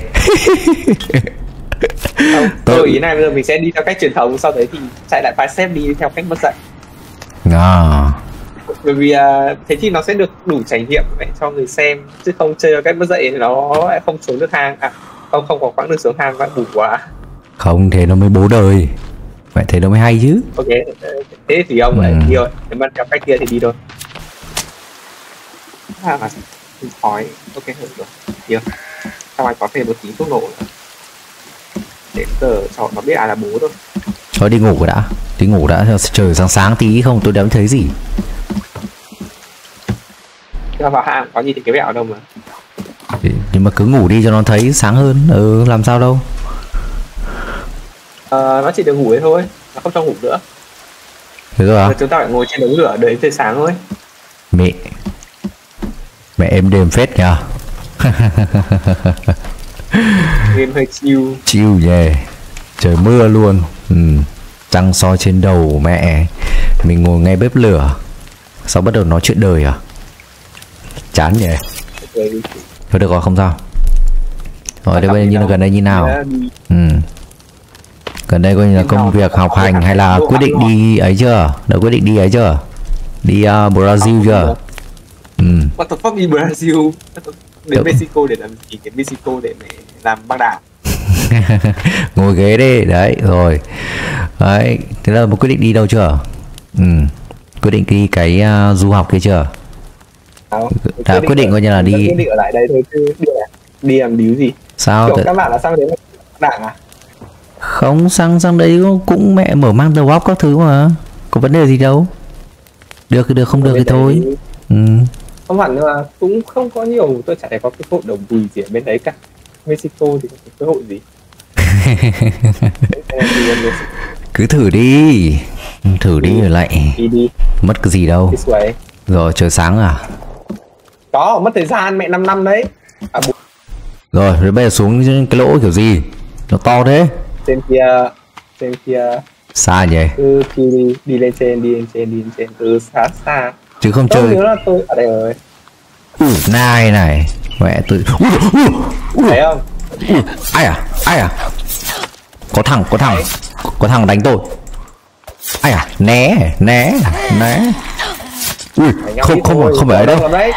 Không, tôi ý này bây giờ mình sẽ đi theo cách truyền thống, sau đấy thì chạy lại vài step đi theo cách mất dạy. À. Bởi vì thế thì nó sẽ được đủ trải nghiệm để cho người xem, chứ không chơi theo cách mất dạy thì nó không xuống được hang. À, không có quãng đường xuống hang và bù quá. Không, thế nó mới bố đời. Vậy thế nó mới hay chứ. Ok, thế thì ông lại đi rồi. Nếu mà theo cách kia thì đi thôi. À, khói, ok, được rồi. Đi rồi. Sao có thêm một tí thuốc nổ nữa. Đến giờ cho nó biết ai là bố thôi. Thôi đi ngủ đã. Đi ngủ đã, trời sáng sáng tí không, tôi đếm thấy gì. Cho vào hang, có gì thì cái bẹo đâu mà. Nhưng mà cứ ngủ đi cho nó thấy sáng hơn, ừ, làm sao đâu. Nó chỉ được ngủ ấy thôi, nó không cho ngủ nữa. Thế rồi à? Chúng ta phải ngồi trên đống lửa để tới sáng thôi. Mẹ em đêm phết nhờ. Đêm hơi chill. Chill nhè. Trời mưa luôn. Trăng soi trên đầu mẹ. Mình ngồi ngay bếp lửa. Sao bắt đầu nói chuyện đời à? Chán nhỉ. Thôi được rồi, không sao. Rồi đây bây giờ gần đây như nào? Gần đây coi như là công việc học hành hay là quyết định đi ấy chưa? Đã quyết định đi ấy chưa? Đi Brazil chưa? What the fuck đi Brazil? Đến Mexico để làm gì? Đến Mexico để làm băng đảng. Ngồi ghế đi, đấy rồi. Đấy, thế là một quyết định đi đâu chưa? Quyết định đi cái du học kia chưa? Đã quyết định coi như là đi. Quyết định ở lại đây thôi chứ đi làm điếu gì? Sao? Các bạn là sang đến đảng à? Không, sang đấy cũng mẹ mở mang đầu óc các thứ mà. Có vấn đề gì đâu. Được thì được, không được thì thôi. Không hẳn là cũng không có nhiều, tôi chả thể có cái hội đồng bùi gì ở bên đấy cả. Mexico thì có cơ hội gì. Cứ thử đi. Thử đi rồi lại. Đi. Mất cái gì đâu. Rồi trời sáng à? Có, mất thời gian mẹ 5 năm đấy. À, rồi bây giờ xuống cái lỗ kiểu gì? Nó to thế. Trên kia xa nhỉ, cứ đi lên trên, đi lên trên từ xa xa chứ không tôi chơi là tôi ở đây rồi. Này này mẹ tôi thấy không? Ai à có thằng đánh tôi. Ai à, né ui không phải ở đâu đấy.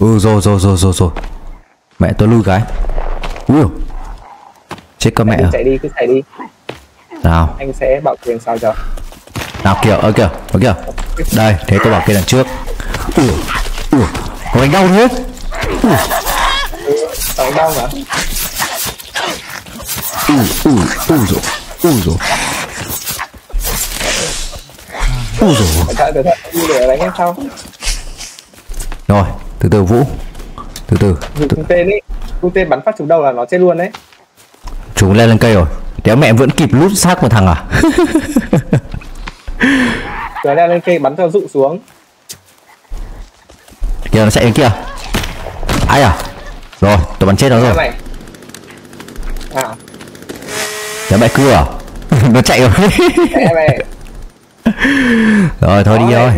Rồi mẹ tôi lui cái. Chết con mẹ. Cứ chạy đi. Nào. Anh sẽ bảo quyền sao cho. Nào kìa, ơi kìa, ơ kìa. Đây, thế tôi bảo kia đằng trước. Có đánh đau thế. Đánh đau hả? Ui dồi. Cẩn thận, đi để đánh em sau. Rồi, từ từ Vũ. Từ từ. Cung tên bắn phát trúng đầu là nó chết luôn đấy. Chúng lên cây rồi. Đéo mẹ vẫn kịp lút sát một thằng à? Chúng lên cây bắn theo dụ xuống. Kìa nó chạy đến kia. Ai à? Rồi, tôi bắn chết nó rồi. Đéo mẹ cưa à? Nó chạy rồi. Rồi thôi đi thôi.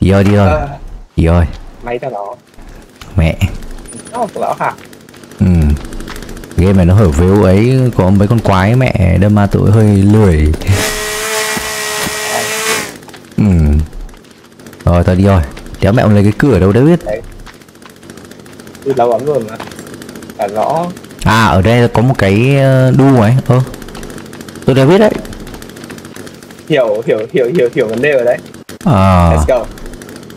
Đi thôi. Máy cho nó. Mẹ. Lão hả? Game này nó hở vếu ấy, có mấy con quái mẹ đâm ma tôi hơi lười. Rồi tao đi rồi. Đéo mẹ ông lấy cái cửa đâu đấy biết. Đâu ấm rồi mà. Cả rõ. À ở đây có một cái đu ấy. Tôi đã biết đấy. Hiểu vấn đề rồi đấy. Let's go.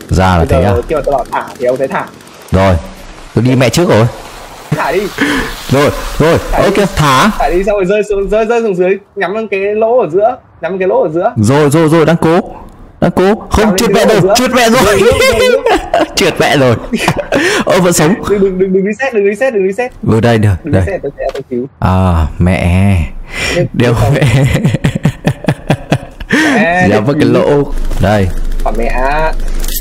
Ra là thế à? Khi mà tôi bảo thả thì ông thấy thả. Rồi. Tôi đi mẹ trước rồi. Thả đi. Rồi. Ok, thả. Thả đi xong rồi rơi xuống dưới, nhắm vào cái lỗ ở giữa, Rồi, đang cố. Không trượt mẹ đâu, trượt mẹ rồi. Trượt mẹ rồi. Vẫn sống. Đừng reset. Vừa đây được. Đừng reset, tôi cứu. À, mẹ. Đéo mẹ. Nhắm vào cái lỗ. Đây. Mẹ.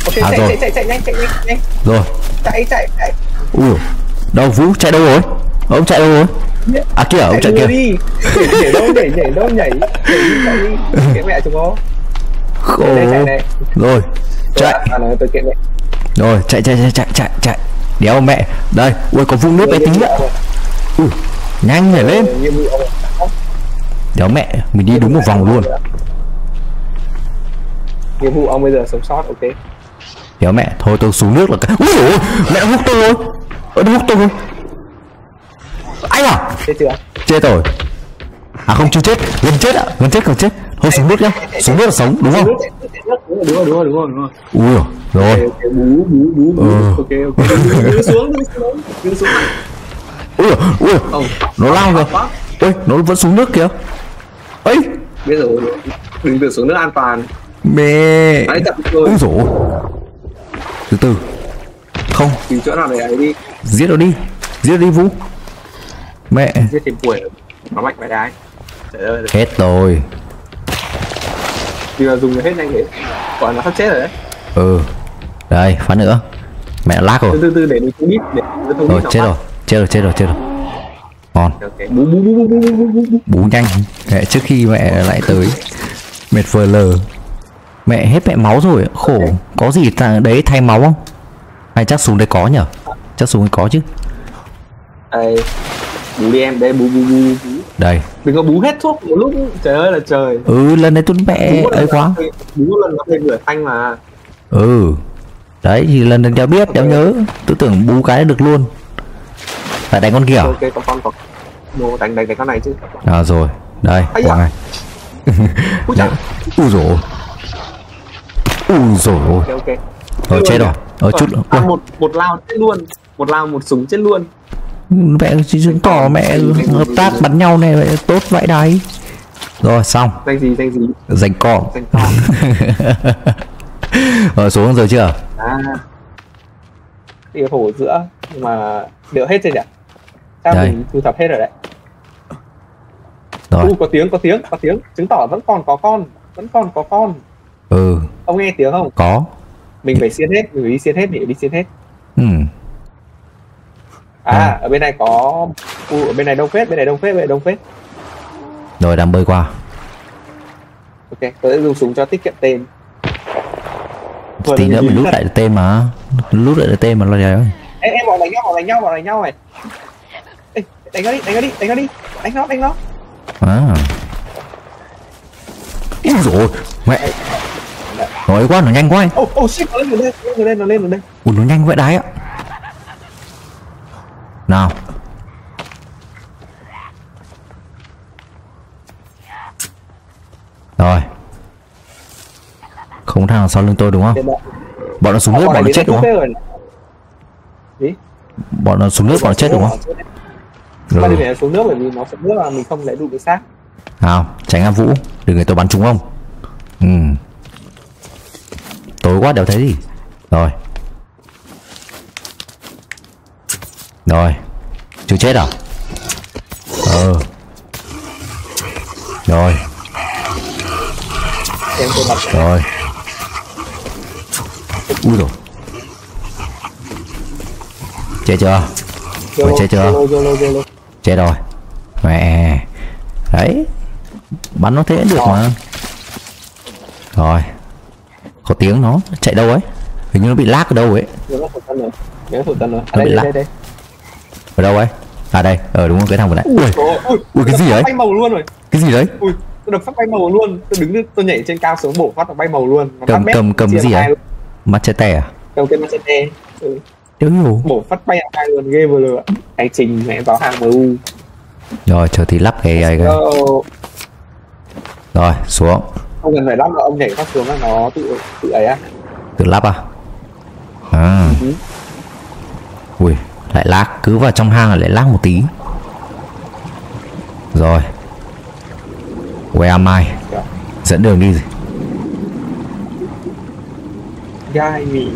Ok, chạy nhanh. Rồi. Chạy. Ui, đâu Vũ chạy đâu rồi? Ông chạy đâu rồi? À kia, ông chạy kia. Nhảy đâu, nhảy đâu, nhảy đi. Cái mẹ chúng nó. Rồi, chạy. Rồi, chạy. Đéo mẹ. Đây, ui có vung nước bé tí ạ. Ui, nhanh nhảy lên. Đéo mẹ, mình đi đúng một vòng luôn. Nhiệm vụ ông bây giờ sống sót, ok. Đéo mẹ, thôi tôi xuống nước là cái. Úi dồi ôi, mẹ hút tôi rồi. Ơ nó hút tôi rồi. Anh à? Chết chưa? Chết rồi. À không chưa chết, gần chết ạ, gần chết. Thôi xuống nước nhá, xuống nước là sống, đúng không? Đúng rồi. Ui rồi. Bú. Ok. Đứng xuống. Ui, nó lao rồi. Ôi, nó vẫn xuống nước kìa. Ấy, bây giờ đừng được xuống nước an toàn. Mẹ. Đấy chậm rồi. Úi dồi. Từ. Không. Tìm chỗ nào để ấy đi. Giết nó đi Vũ. Mẹ. Giết thêm tuổi nó mạnh mẽ đấy. Hết rồi. Thì là dùng hết nhanh thế. Còn nó sắp chết rồi đấy. Ừ. Đây, phát nữa. Mẹ lag rồi. Từ từ để mình không biết để không biết. Chết rồi. Ngon. Okay. Bú nhanh. Mẹ trước khi mẹ lại tới. Mệt vừa lờ. Mẹ hết mẹ máu rồi, khổ. Có gì đấy thay máu không? Hay chắc xuống đây có nhở? Chắc xuống đây có chứ. Đây, bú đi em, đây bú. Đây. Đừng có bú hết thuốc một lúc, trời ơi là trời. Ừ, lần đấy tôi mẹ ấy quá. Bú lần nó thêm nửa thanh mà. Ừ. Đấy thì lần đấy đéo biết, đéo nhớ. Tôi tưởng bú cái được luôn. Phải đánh con kia à? Ok, có con có. Đồ đánh con này chứ. À rồi, đây, con này. Úi dồi. Ok. Rồi chết rồi. Ở chút một lao chết luôn, một súng chết luôn. Mẹ chỉ tỏ mẹ hợp tác bắn nhau này mẹ tốt vậy đấy. Rồi xong. Danh gì? Danh con. Rồi xuống rồi chưa? À. Đi hổ giữa nhưng mà liệu hết rồi nhỉ? Sao mình thu thập hết rồi đấy. Rồi. Có tiếng, chứng tỏ vẫn còn có con. Ừ. Ông nghe tiếng không? Có. Mình phải xiên hết, mình phải đi xiên hết. Ừ. À, ở bên này có... ở bên này đông phết. Rồi, đang bơi qua. Ok, tôi sẽ dùng súng cho tiết kiệm tên. Tí nữa mình lút lại được tên mà lo gì đấy. Em bọn đánh nhau này. Ê, đánh nó đi. Đánh nó. À. Úi dồi, mẹ. Nói quá, nó nhanh quá. Ô, shit, nó lên. Ủa, nó nhanh vậy đấy ạ. Nào. Rồi. Không thằng sau lưng tôi đúng không? Bọn nó xuống nước, bọn nó chết đúng không? Bọn nó xuống nước, bọn nó chết đúng không? Mà đừng để nó xuống nước bởi vì nó xuống nước là mình không lấy đủ cái xác. Nào, tránh An Vũ, đừng để tôi bắn trúng không? Ừ. Tối quá đều thấy gì. Rồi. Chưa chết à? Rồi. Ui rồi. Chết chưa? Chết rồi. Mẹ. Đấy. Bắn nó thế được mà. Rồi. Có tiếng nó chạy đâu ấy? Hình như nó bị lag ở đâu ấy. Nó bị lag. Đây. Ở đâu ấy? À đây, đúng không? Cái thằng vừa nãy. Ui cái gì đấy? Bay màu luôn rồi. Cái gì đấy? Ui, tôi đập phát bay màu luôn. Tôi đứng tôi nhảy trên cao xuống bổ phát nó bay màu luôn. Nó cầm cái gì ấy? Machete à? Cầm cái machete. Ừ. Đúng. Bổ phát bay hai luôn, ghê vừa rồi ạ. Hành trình mẹ vào hàng MU. Rồi chờ tí lắp cái. Rồi, xuống. Không cần phải lắp là ông nhảy phát xuống nó tự ấy á. Tự lắp à? À. Ui. Lại lag, cứ vào trong hang là lại lag một tí. Rồi. Where am I? Dẫn đường đi. Gai mì.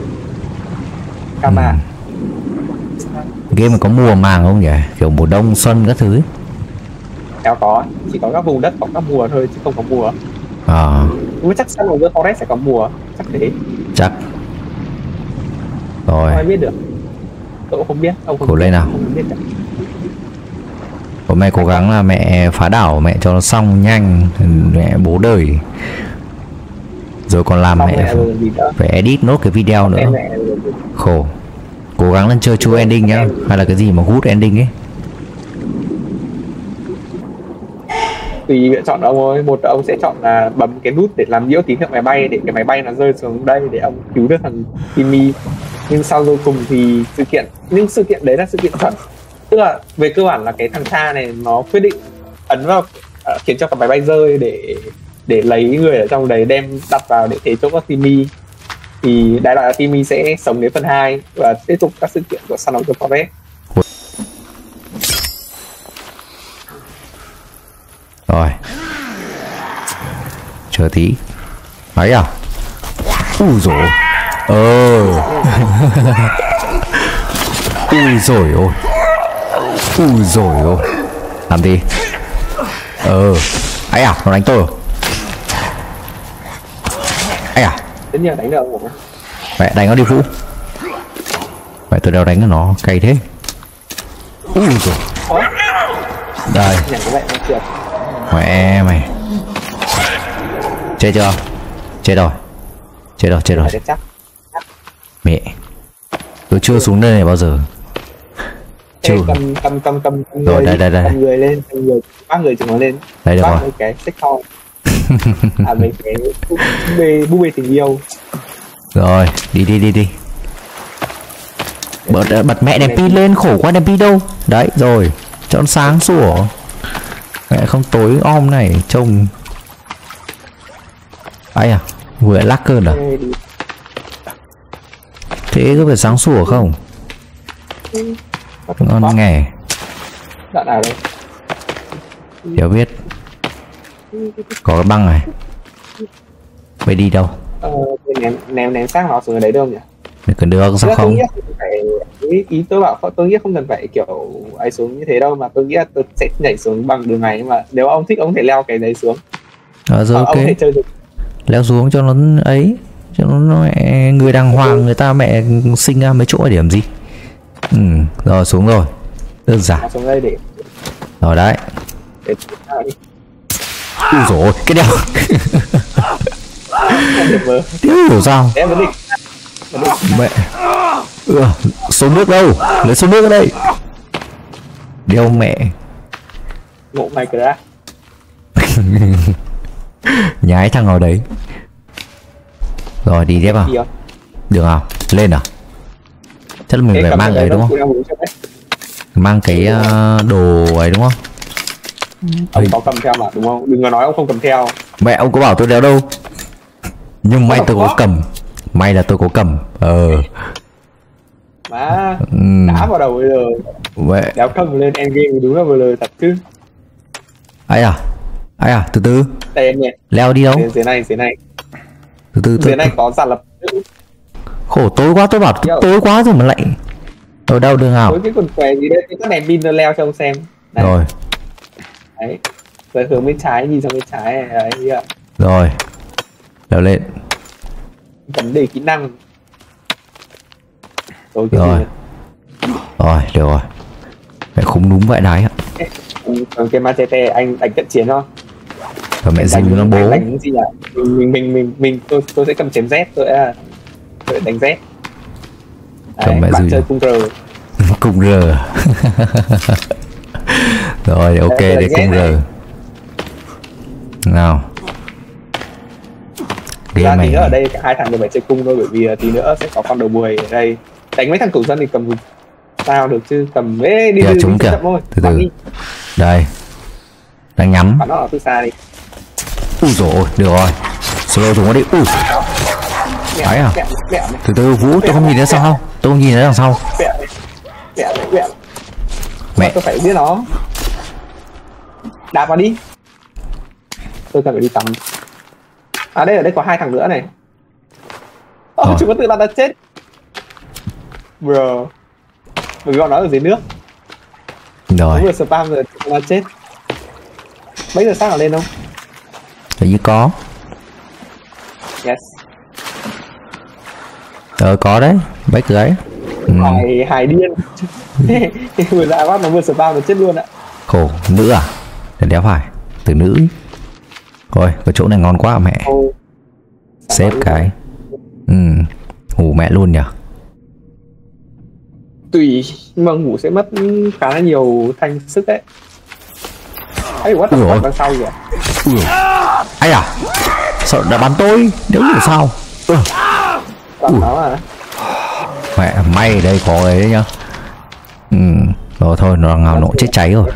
Camera. Game có mùa màng không nhỉ? Kiểu mùa đông, xuân các thứ. Đâu có, chỉ có các vùng đất có các mùa thôi chứ không có mùa. À. Ui, chắc sau The Forest sẽ có mùa, chắc thế. Chắc. Rồi. Không ai biết được. Tôi cũng không biết. Ông cố lên nào. Hôm nay cố gắng là mẹ phá đảo, mẹ cho nó xong nhanh, mẹ bố đời. Rồi còn làm mẹ phải edit nốt cái video nữa. Khổ. Cố gắng lên chơi true ending nhá, hay là cái gì mà good ending ấy. Tùy lựa chọn ông ơi, một ông sẽ chọn là bấm cái nút để làm nhiễu tín hiệu máy bay để cái máy bay nó rơi xuống đây để ông cứu được thằng Timmy. Nhưng sau cuối cùng thì sự kiện đấy là sự kiện chuẩn. Tức là về cơ bản là cái thằng cha này nó quyết định ấn vào khiến cho cả máy bay rơi để lấy người ở trong đấy đem đặt vào để thế chỗ các Timmy. Thì đại loại là Timmy sẽ sống đến phần 2 và tiếp tục các sự kiện của Săn Ống The Forest. Rồi chờ tí ấy à. Úi dồi úi dồi ôi, úi dồi ôi, làm gì ấy à, nó đánh tôi rồi ấy à. Đến giờ đánh được không? Mẹ đánh nó đi Vũ. Mẹ tôi đeo đánh nó cay thế. Úi dồi đây. Mẹ mày. Chết chưa? Chết rồi. Chết rồi, chết rồi. Mẹ. Tôi chưa xuống nơi này bao giờ. Chưa. Rồi đây. Cầm người lên, bác người chúng nó lên. Đây được rồi. Cái sách kho. À mấy cái búp bê tình yêu. Rồi, đi. Bật mẹ đèn pin lên, khổ quá đèn pin đâu. Đấy, rồi. Cho nó sáng sủa. Mẹ không tối om này trông ấy à, vừa lắc cơn à, thế có phải sáng sủa không? Ngon nghè hiểu biết có cái băng này. Mày đi đâu? Ném xác nó xuống đấy được không nhỉ? Mày cần đưa sao không? Ý tôi bảo tôi nghĩ không cần phải kiểu ấy xuống như thế đâu, mà tôi nghĩ là tôi sẽ nhảy xuống bằng đường này, nhưng mà nếu ông thích ông có thể leo cái đấy xuống. Rồi ok. Ông thể chơi được. Leo xuống cho nó ấy, cho nó mẹ người đàng hoàng, người ta mẹ sinh ra mấy chỗ ở điểm gì. Ừ, rồi xuống rồi. Đơn giản. Xuống đây để. Rồi đấy. Úi dồi ôi, cái đeo. Tiếp hiểu sao? Em vẫn định. Mẹ. Số nước đâu? Lấy số nước ở đây. Đeo mẹ. Ngộ mày kìa. Nhái thằng nào đấy. Rồi đi tiếp vào. Được không? Lên à? Chắc là mình phải mang cái đúng không? Mang cái đồ ấy đúng không? Ông có cầm theo mà đúng không? Đừng có nói ông không cầm theo. Mẹ ông có bảo tôi đeo đâu. Nhưng may tôi có cầm. May là tôi có cầm. Má, đá vào đầu bây giờ. Mẹ. Đéo cầm lên endgame đúng là vừa lời thật chứ. Ai à, từ từ. Đây em nhẹ. Leo đi đâu? Dưới này. Từ từ. Dưới này có giả lập. Khổ tối quá, tôi bảo tối quá rồi mà lại. Ở đâu đường nào? Tối cái quần què gì đấy, cái đèn pin nó leo cho ông xem. Đây. Rồi. Đấy. Rồi hướng bên trái, nhìn sang bên trái này, đấy đi ạ. Rồi. Leo lên. Vấn đề kỹ năng. Rồi, được rồi. Mẹ không đúng vậy đấy ạ. Cái machete anh đánh cận chiến thôi. Còn mẹ dình nó bố. Đánh gì à? Mình tôi sẽ cầm chém Z, tôi sẽ đánh Z. Đấy, bạn chơi cung R. Cung R. Rồi, ok, để cung R. Nào. Ra tí nữa ở đây cả hai thằng đều phải chơi cung thôi, bởi vì tí nữa sẽ có con đầu bùi ở đây. Đánh mấy thằng cửu dân thì cầm sao được chứ, cầm đi chúng kìa. Từ từ. Đây. Đang nhắm. Bắn nó ở từ xa đi. Úi dồi ôi, được rồi. Slow chúng nó đi. Úi. Đấy à. Từ từ Vũ, tôi không nhìn thấy sao không? Tôi không nhìn thấy đằng sau. Mẹ tôi phải biết nó. Đạp vào đi. Tôi cần phải đi tắm. À đây, ở đây có hai thằng nữa này. Chúng nó tự bắn đã chết. Bro, mình gọi nó ở dưới nước. Rồi. Vừa spam rồi, nó chết. Bây giờ xác nó lên không? Hình như có. Yes. Có đấy, bách đấy. Hải điên. Vừa dạ quá nó vừa spam nó chết luôn ạ. Khổ, nữ à? Để đéo phải, từ nữ. Ôi, cái chỗ này ngon quá à, mẹ. Xếp cái. Ngủ mẹ luôn nhỉ. Tùy, nhưng mà ngủ sẽ mất khá là nhiều thanh sức đấy. Ấy what the fuck đằng sau kìa. Ấy à? Sợ đã bắn tôi, nếu như sao. Mẹ may ở đây có ấy nhá. Rồi thôi nó ngào nộ chết cháy rồi.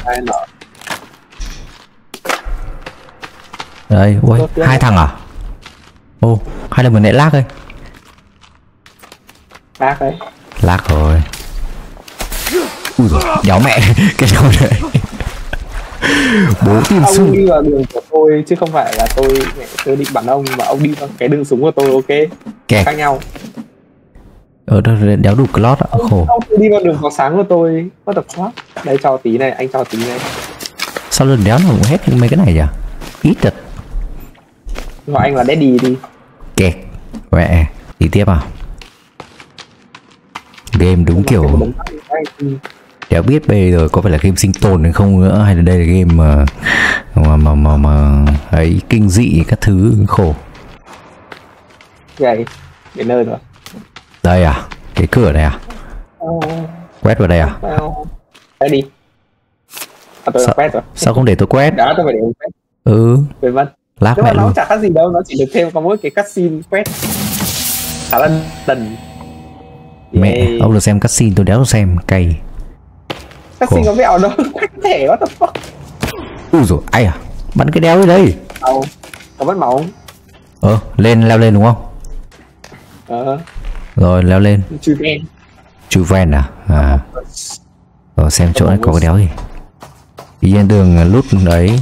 Đây, ui, hai thằng à? Ô, hai thằng mình lại lag đây. Lag đấy. Lag rồi. Ui giời, đéo mẹ cái đâu đấy. Bố tìm súng. Ông đi vào đường của tôi chứ không phải là tôi định bắn ông mà ông đi vào cái đường súng của tôi, ok. Kẹt. Khác nhau. Ở đây đéo đủ clot ạ, khổ. Ông đi vào đường có sáng của tôi, có tập khóa. Đây cho tí này, anh cho tí này. Sao lần đéo nó cũng hết mấy cái này nhỉ? Ít thật. Gọi anh là Daddy đi. Kẹt. Mẹ, đi tiếp à? Game đúng kiểu đéo biết bây giờ có phải là game sinh tồn hay không nữa, hay là đây là game mà ấy kinh dị các thứ, khổ. Đây, đến nơi rồi. Đây à? Cái cửa này à? Quét vào đây à? Đây đi. À, tôi quét rồi. Sao không để tôi quét? Đó, tôi phải để tôi quét. Lát mẹ nó chả khác gì đâu, nó chỉ được thêm có mỗi cái cutscene quét. Khá là đần. Mẹ, ông được xem cutscene, tôi đéo được xem, cay. Cutscene có mẹo đâu, quét thẻ quá, what the fuck. Úi dồi, ai à? Bắn cái đéo ở đây. Có mất máu không? Leo lên đúng không? Rồi, leo lên. Trừ ven à? Rồi xem chỗ này có cái đéo gì. Đi lên đường lút đấy.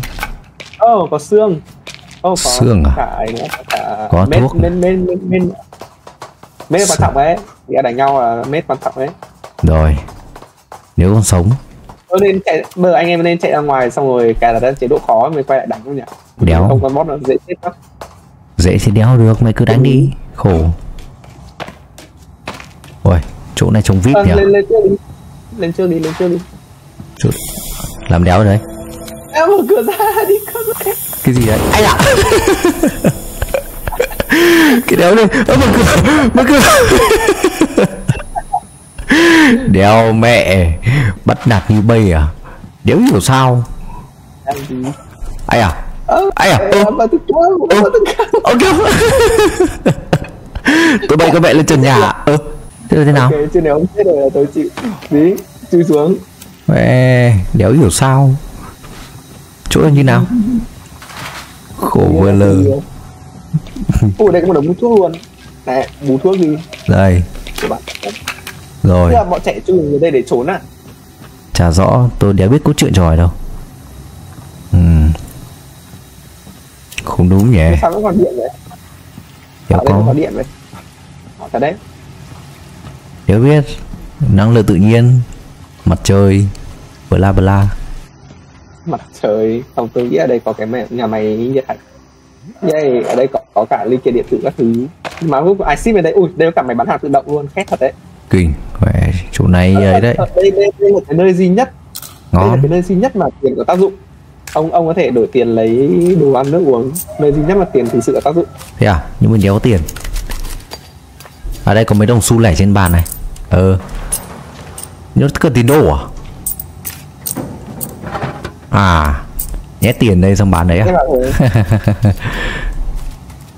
Có xương. Xương à? Có thuốc. Mết quan trọng đấy. Nghĩa đánh nhau là mết quan trọng đấy. Rồi. Nếu còn sống. Bây giờ anh em nên chạy ra ngoài xong rồi cài đặt chế độ khó mới quay lại đánh không nhỉ? Đéo. Không con boss nó dễ chết lắm. Dễ thì đéo được, mày cứ đánh đi. Khổ. Ôi, chỗ này trông vip nhỉ? Lên trước đi. Lên trước đi. Chút. Làm đéo đấy. Em mở cửa ra đi con. Cái gì đấy? Ai ạ? Cái đéo này, mở cửa. Đéo mẹ, bắt nạt như bây à? Đéo hiểu sao? Ai à? Ok. Tôi bay các bạn lên trần nhà ạ. Thế là thế nào? Ok, chứ nếu không chết rồi là tôi chịu. Đi, chui xuống. Mẹ, đéo hiểu sao? Chỗ là như nào? Khổ vừa lờ. Ủa, đây có một đống thuốc luôn. Này, bù thuốc đi. Đây. Rồi. Thế là bọn chạy chui người đây để trốn à? Chả rõ, tôi đéo biết cốt truyện trò đâu. Không đúng nhỉ. Sao nó còn điện vậy? Đéo có điện vậy. Thật đấy. Đéo biết. Năng lượng tự nhiên. Mặt trời. Bla bla. Mặt trời. Không, tôi nghĩ ở đây có cái nhà máy nhiệt hạch. Đây, ở đây có cả linh kiện điện tử các thứ. Nhưng mà ai ship về đây, ui, đây có cả máy bán hàng tự động luôn, khét thật đấy. Kinh, khỏe, chỗ này ấy đấy. Đây là cái nơi duy nhất. Ngon. Đây là cái nơi duy nhất mà tiền có tác dụng. Ông có thể đổi tiền lấy đồ ăn nước uống. Nơi duy nhất mà tiền thực sự có tác dụng. Thế à, nhưng mình đéo có tiền. À đây có mấy đồng xu lẻ trên bàn này. Nhớ cần tín đồ à? À, nhét tiền đây xong bán đấy à?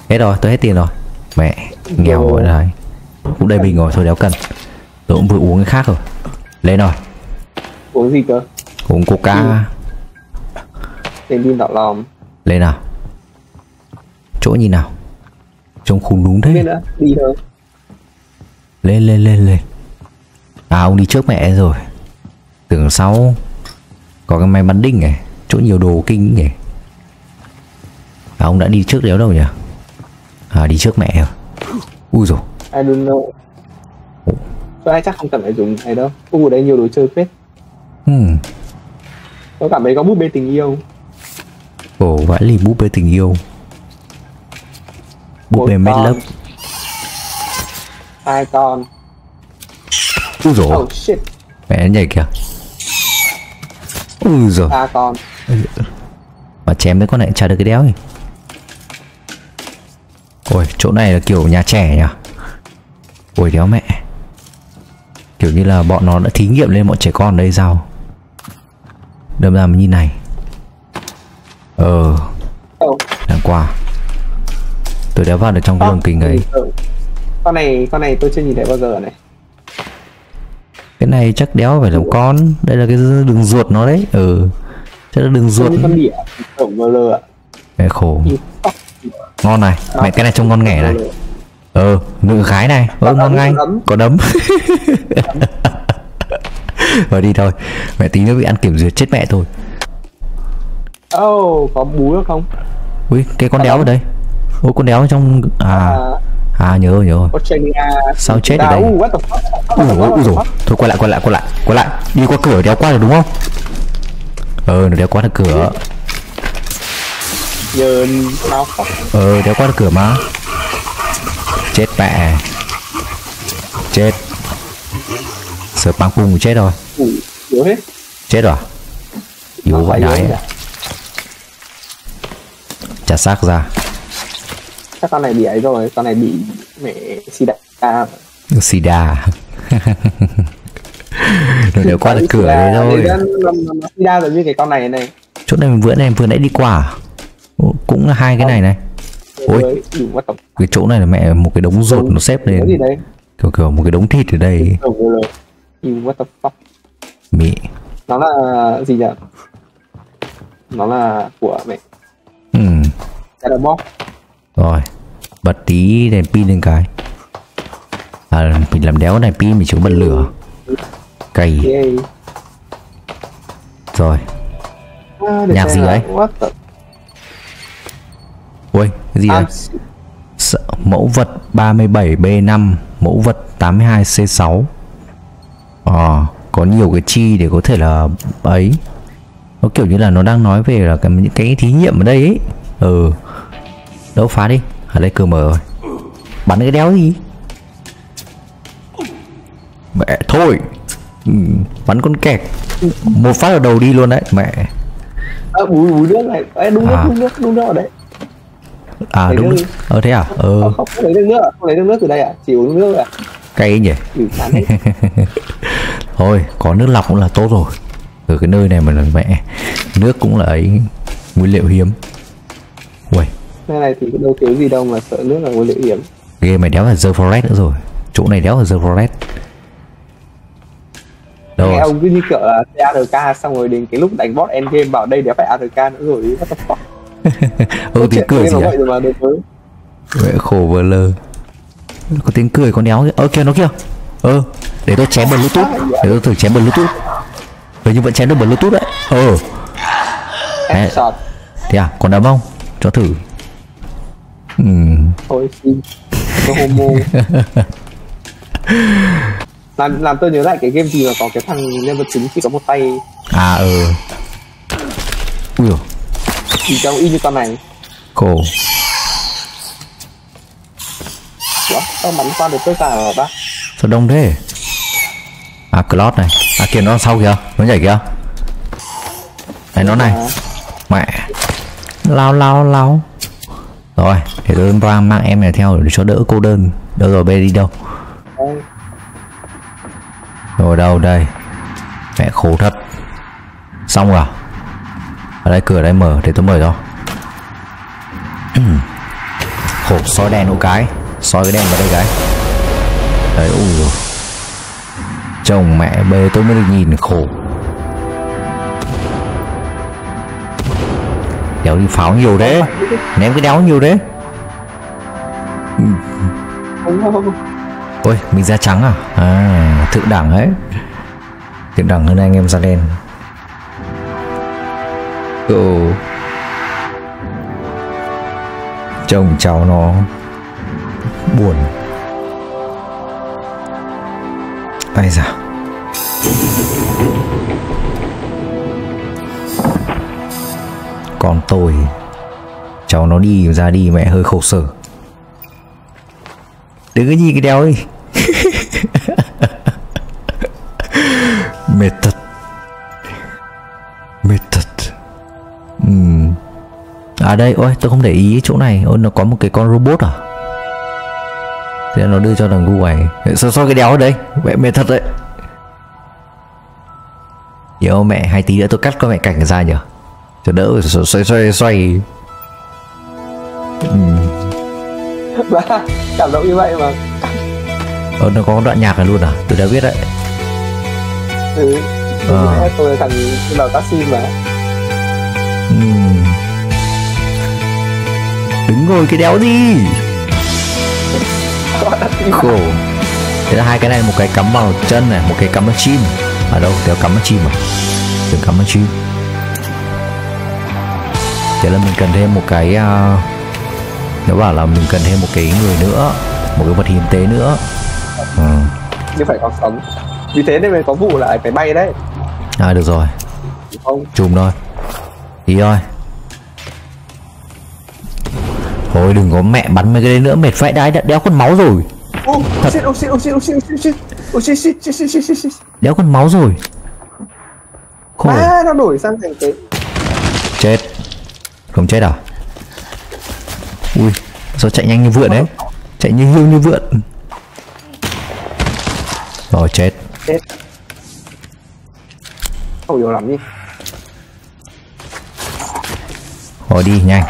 Hết rồi, tôi hết tiền rồi. Mẹ, nghèo rồi đấy. Cũng đầy bình rồi, thôi đéo cần. Tôi cũng vừa uống cái khác rồi. Lên rồi. Uống gì cơ? Uống coca. Lên pin tạo lòm. Lên nào. Chỗ nhìn nào. Trông khùng đúng thế. Đi thôi. Lên. À, ông đi trước mẹ rồi. Tưởng sau có cái máy bắn đinh này. Chỗ nhiều đồ kinh nhỉ. À, ông đã đi trước đéo đâu nhỉ? À, đi trước mẹ rồi. Ui dồi. I don't know. Tôi chắc không cần phải dùng này đâu. Ở đây nhiều đồ chơi phết. Tôi cảm thấy có búp bê tình yêu. Ồ, vãi lì búp bê tình yêu. Búp bê made love. Hai con. Úi dồi. Oh shit. Mẹ nhảy kìa. Úi dồi. À con. Mà chém với con này chả được cái đéo ấy. Ôi, chỗ này là kiểu nhà trẻ nhỉ. Ôi đéo mẹ. Kiểu như là bọn nó đã thí nghiệm lên bọn trẻ con đây sao. Đâm ra mình nhìn này. Đáng qua. Tôi đã vào được trong cái lồng kính ấy. Con này tôi chưa nhìn thấy bao giờ này. Cái này chắc đéo phải làm con. Đây là cái đường ruột nó đấy. Chắc là đường ruột. Con đĩa cổng mờ ạ. Cái khổ. Ngon này, mẹ cái này trông ngon nghẻ này. Nữ gái này, ngon ngay. Có đấm. Rồi đi thôi. Mẹ tí nữa bị ăn kiểm duyệt chết mẹ thôi. Có búa không? Ui, cái con đéo ở đây. Ôi con đéo ở trong nhớ rồi. Sao chết ở đây? Ui dồi. Thôi quay lại. Đi qua cửa đéo qua được đúng không? Nó đéo qua được cửa. Giờ sao? Đéo qua được cửa mà. Chết mẹ. Chết. Sợ bắn cung chết rồi. Chết rồi. Yếu vãi đái. Chặt xác ra. Chắc con này bị ấy rồi, con này bị mẹ sida. Rồi đều qua được cửa đấy thôi. Sida rồi như cái con này này. Chỗ này mình vừa nãy đi qua. Cũng là hai cái này này. Ôi, cái chỗ này là mẹ một cái đống rột nó xếp lên. Kiểu một cái đống thịt ở đây. What the fuck? Mẹ. Nó là gì nhỉ? Nó là của mẹ. Rồi bật tí đèn pin lên cái. Mình làm đéo này pin mình chúng bật lửa. Cày. Rồi. Nhạc gì đấy? Ôi, cái gì đấy? Mẫu vật 37B5, mẫu vật 82C6. Có nhiều cái chi để có thể là ấy. Nó kiểu như là nó đang nói về là những cái thí nghiệm ở đây ấy. Đâu phá đi. Ở đây cửa mở rồi. Bắn cái đéo gì? Mẹ thôi. Bắn con kẹt. Một phát vào đầu đi luôn đấy. Mẹ. Búi nước này. Đúng nước ở đấy. Đúng. Thế à? Không lấy được nước. Không lấy được nước từ đây à? Chỉ uống nước à? Cay nhỉ. Thôi có nước lọc cũng là tốt rồi. Ở cái nơi này mà là mẹ. Nước cũng là ấy. Nguyên liệu hiếm. Uầy. Nơi này thì đâu thiếu gì đâu mà sợ nước là nguồn liệu hiếm. Game này đéo là The Forest nữa rồi. Chỗ này đéo là The Forest. Đâu ông cứ như kiểu là ARK xong rồi đến cái lúc đánh boss endgame bảo đây đéo phải ARK nữa rồi. What the fuck. Tiếng cười gì vậy? Mẹ khổ vờ lơ. Có tiếng cười con đéo kìa. Kìa nó kìa. Để tôi chém Bluetooth. Để tôi thử chém Bluetooth. Nhưng vẫn chém được Bluetooth đấy. Thế à? Còn đấm không? Cho thử. Thôi xin. Làm tôi nhớ lại cái game gì mà có cái thằng nhân vật chính chỉ có một tay. Ui dồi. Chỉ trong y như con này. Cổ. Ủa, tao bắn qua được tất cả rồi bác. Sao đông thế? Cloud này. Kìa nó sau kìa. Nó nhảy kìa. Này nó này. Mẹ. Lao. Rồi, để tôi mang em này theo để cho đỡ cô đơn. Đâu rồi, bé đi đâu? Rồi đâu đây? Mẹ khổ thật. Xong rồi. Ở đây cửa đây mở, để tôi mở cho. Khổ, soi đèn một cái. Soi cái đèn vào đây cái. Đấy, ui. Chồng mẹ bê tôi mới được nhìn khổ. Đéo đi pháo nhiều đấy. Ném cái đéo nhiều đấy. Ôi mình da trắng à? Thượng đẳng ấy. Thượng đẳng hơn anh em da đen. Chồng cháu nó buồn. Ai da. Còn tôi, cháu nó đi ra đi mẹ hơi khổ sở. Đừng có nhìn cái đéo đi. À đây, ôi tôi không để ý chỗ này. Ôi nó có một cái con robot à? Thế nó đưa cho thằng Gu này. Sao cái đéo ở đây? Mẹ mệt thật đấy. Yo mẹ, hai tí nữa tôi cắt con mẹ cảnh ra nhở, cho đỡ xoay. Cảm động như vậy mà. Nó có đoạn nhạc này luôn à? Tôi đã biết đấy. Tôi là thằng đầu taxi mà. Đứng ngồi cái đéo đi. Khổ. Thế là hai cái này, một cái cắm vào chân này, một cái cắm vào chim. Ở đâu? Đéo cắm vào chim à? Đéo cắm vào chim. Thế là mình cần thêm một cái. Nó bảo là mình cần thêm một cái người nữa, một cái vật hiến tế nữa. Nhưng phải có sống. Vì thế nên mới có vụ lại phải bay đấy. À được rồi. Không. Chùm thôi. Tí thôi. Thôi đừng có mẹ bắn mấy cái đấy nữa, mệt vãi đái, đéo con máu rồi. Đéo con máu rồi. Nó đổi sang thành cái. Chết. Không chết à? Ui, sao chạy nhanh như vượn đấy. Chạy như hươu như vượn. Rồi chết. Không hiểu lắm đi. Rồi đi nhanh.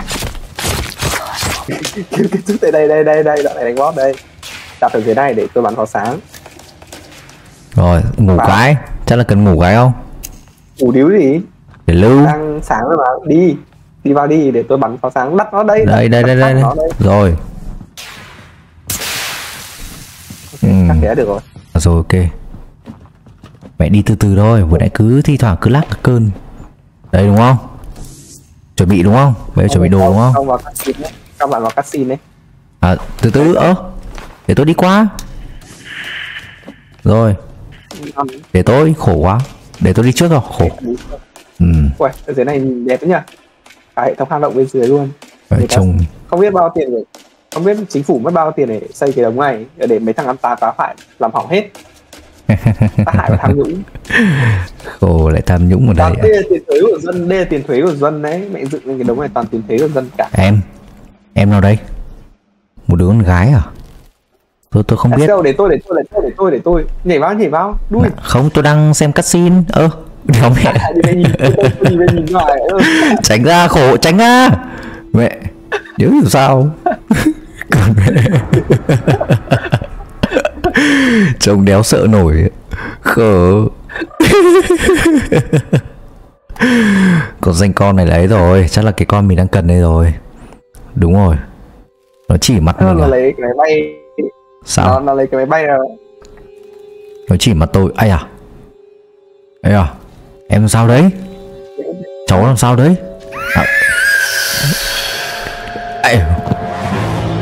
Cứ tới đây, đoạn này đánh boss đây. Đặt ở dưới này để tôi bắn pháo sáng. Rồi, ngủ cái. Chắc là cần ngủ cái không? Ngủ điếu gì? Để lưu. Đang sáng rồi mà, đi vào đi để tôi bắn pháo sáng đắt nó đây. Đây. Rồi. Chắc thế được rồi. Rồi ok. Mẹ đi từ từ thôi, vừa nãy cứ thi thoảng cứ lắc cơn. Đây đúng không? Chuẩn bị đúng không? Bây giờ chuẩn bị đồ đúng không? Không vào cutscene đấy. Các bạn vào cutscene đấy. À từ để tôi đi qua. Rồi. Để tôi khổ quá. Để tôi đi trước rồi, khổ. Ui, ở dưới này đẹp đấy nhỉ. Cả hệ thống hang động bên dưới luôn. Trông... Không biết bao tiền rồi. Không biết chính phủ mất bao tiền để xây cái đống này để mấy thằng ăn tá phải làm hỏng hết. Tá hại và tham nhũng. Khổ lại tham nhũng ở đây. Đây là tiền thuế của dân, đấy. Mẹ dựng lên cái đống này toàn tiền thuế của dân cả. Em nào đây? Một đứa con gái à? Tôi không biết. Để tôi. Nhảy vào. Đuôi. Không, tôi đang xem cutscene. Mẹ. Tránh ra khổ, tránh ra. Mẹ. Nhớ hiểu sao. Trông đéo sợ nổi. Khờ. Còn danh con này lấy rồi. Chắc là cái con mình đang cần đây rồi. Đúng rồi. Nó chỉ mặt mình. Nó lấy cái máy bay. Sao? Nó lấy cái máy bay rồi. Nó chỉ mặt tôi. Ai à? Ê à, em làm sao đấy? Cháu làm sao đấy?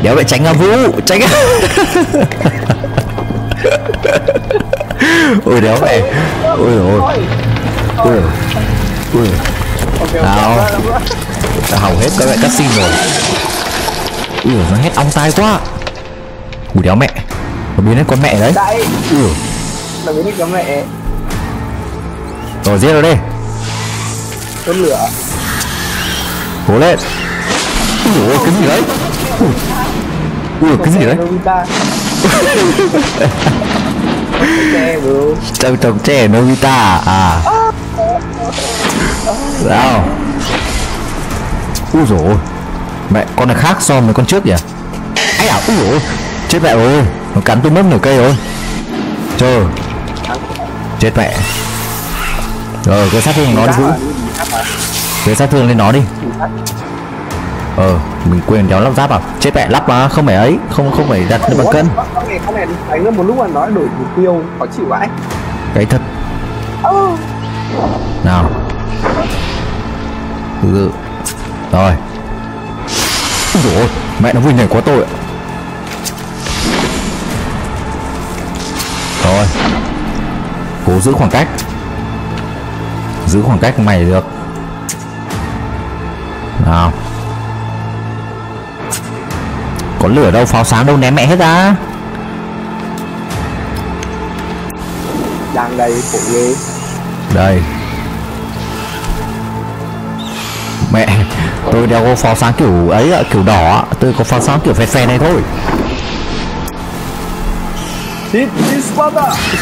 Đéo lại tránh ra Vũ. Tránh ra. Ôi đéo mẹ. Ôi dồi ôi. Ôi. Nào. Đã hỏng hết các bạn taxi rồi. Ui nó hét ong tai quá. Ui đéo mẹ. Nó biến hết con mẹ đấy. Nó biến hết con mẹ. Rồi giết nó đi. Đốt lửa. Cố lên. Ủa cái gì đấy? Ủa cái gì đấy? Chồng trẻ Nobita à? Sao? Úi dồi ôi. Mẹ con này khác so với con trước nhỉ? Ấy à? Úi dồi ôi. Chết mẹ rồi. Nó cắn tôi mất nửa cây rồi. Trời. Chết mẹ. Rồi cái sát thương nó đi Vũ. Cái sát thương lên nó đi. Mình quên đéo lắp giáp à? Chết mẹ, lắp mà không phải ấy, không phải đặt nó bằng cân. Con này đánh nó một lúc là nó đổi mục tiêu, khó chịu vãi. Cái thật. Nào. Từ. Rồi. Ôi, mẹ nó vui nhảy quá tội. Rồi. Cố giữ khoảng cách. Giữ khoảng cách mày được. Nào. Có lửa đâu, pháo sáng đâu, ném mẹ hết ra. Đang đây, khổ ghê. Đây. Mẹ, tôi đeo có pháo sáng kiểu ấy, kiểu đỏ. Tôi có pháo sáng kiểu phẹt phẹt này thôi.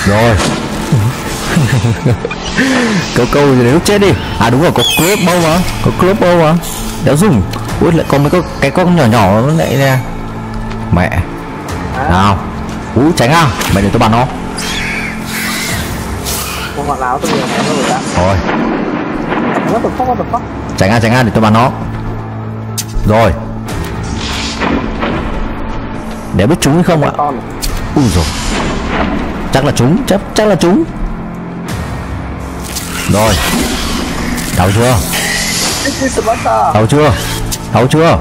Rồi. Câu câu gì đấy lúc chết đi. À đúng rồi, có clip bao mà. Có clip bao mà. Đéo dùng. Ui lại có mấy cái con nhỏ nhỏ nó lại nè. Mẹ. Nào. Ú tránh không? Mày để tôi bắn nó. Rồi. Tránh ra để tôi bắn nó. Rồi. Để biết trúng hay không ạ? Úi dồi. Chắc là trúng, chắc là trúng. Rồi. Đau chưa? Đau chưa? Đau chưa?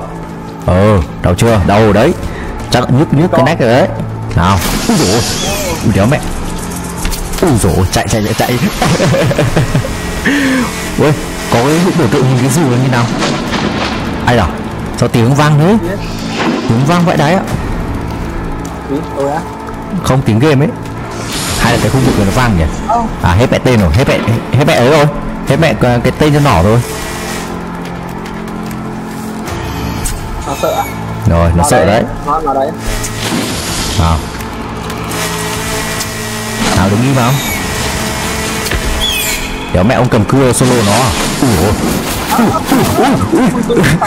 Ừ, đau chưa? Đau đấy. Chắc nhức nhức cái nách rồi đấy. Nào. Úi dồi. Úi đéo mẹ. Úi dồi, chạy. Ui, có cái biểu tượng hình cái dù là như nào? Ai đó? Sao tiếng vang thế? Tiếng vang vậy đấy ạ. Không tiếng game ấy. Hay là cái khu vực này nó vang nhỉ? À hết mẹ tên rồi, hết mẹ ấy rồi. Hết mẹ cái tên cho nỏ rồi. Nó sợ à? Rồi, nó sợ đấy. Nó đấy. Nào. Nào đứng im vào. Đéo mẹ ông cầm cưa solo nó à? Ui dồi.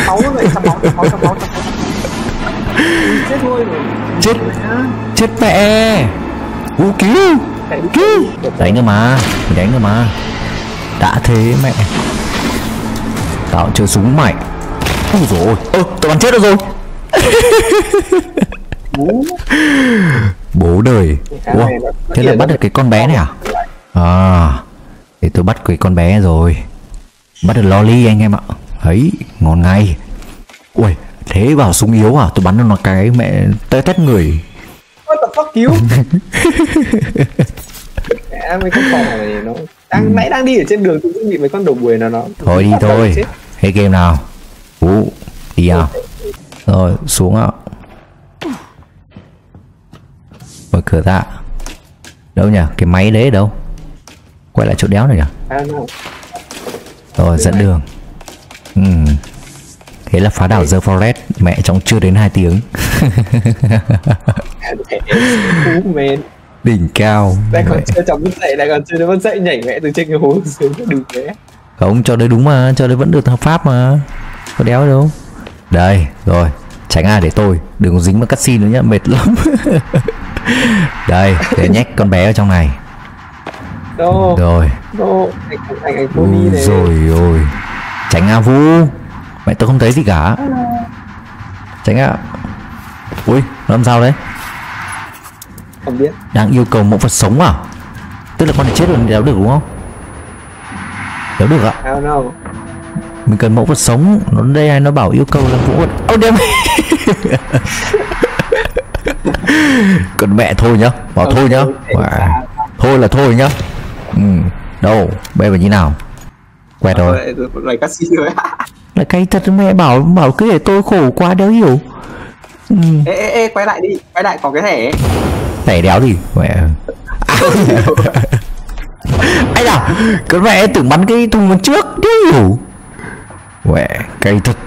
Máu. Chết thôi. Chết mẹ. Cứu cứu. Đánh nữa mà. Đã thế mẹ. Tao chưa súng mày. Ui dồi ôi. Ơ tao bắn chết rồi. Bố đời. Ủa, thế là bắt được cái con bé này à? À thì tôi bắt cái con bé rồi. Bắt được lolly anh em ạ. Ấy ngon ngay. Ui thế vào súng yếu à? Tôi bắn được nó cái mẹ tê tét người. What the fuck cứu. Mẹ mấy con phòng này nó đang nãy đang đi ở trên đường tự dưng bị mấy con đầu bùi nó thôi đi thôi. Hết game nào. Ú đi à. Rồi xuống ạ. Mở cửa ra. Đâu nhỉ? Cái máy đấy đâu? Quay lại chỗ đéo này nhỉ? Rồi dẫn đường. Thế là phá đảo The Forest. Mẹ trong chưa đến 2 tiếng. Đỉnh cao. Đây còn chưa chóng dậy, lại còn chưa vẫn dậy nhảy mẹ từ trên cái hố xuống đừng thế. Không cho đấy đúng mà, cho đấy vẫn được hợp pháp mà. Có đéo đâu. Đây, rồi. Tránh ai để tôi, đừng dính vào cutscene nữa nhá, mệt lắm. Đây, để nhét con bé ở trong này. Đâu, rồi. Đâu, anh Phú đi này. Rồi ôi. Tránh A Vũ. Mẹ tôi không thấy gì cả. Tránh ạ. Ui, nó làm sao đấy? Không biết. Đang yêu cầu mẫu vật sống à? Tức là con này chết rồi đéo được đúng không? Đéo được ạ. I don't know. Mình cần mẫu vật sống. Nó đây ai nó bảo yêu cầu làm mẫu vật. Ô đéo. Còn mẹ thôi nhá. Bảo thôi nhá. Thôi là thôi nhá. Đâu, bây giờ như nào? Quẹt rồi. Là cái thật mẹ bảo cứ để tôi khổ quá đéo hiểu. Ê quay lại đi, quay lại có cái thẻ. Thẻ đéo gì? Mẹ. Ấy nào, con mẹ tưởng bắn cái thùng bên trước, đéo hiểu. Mẹ, cây thật.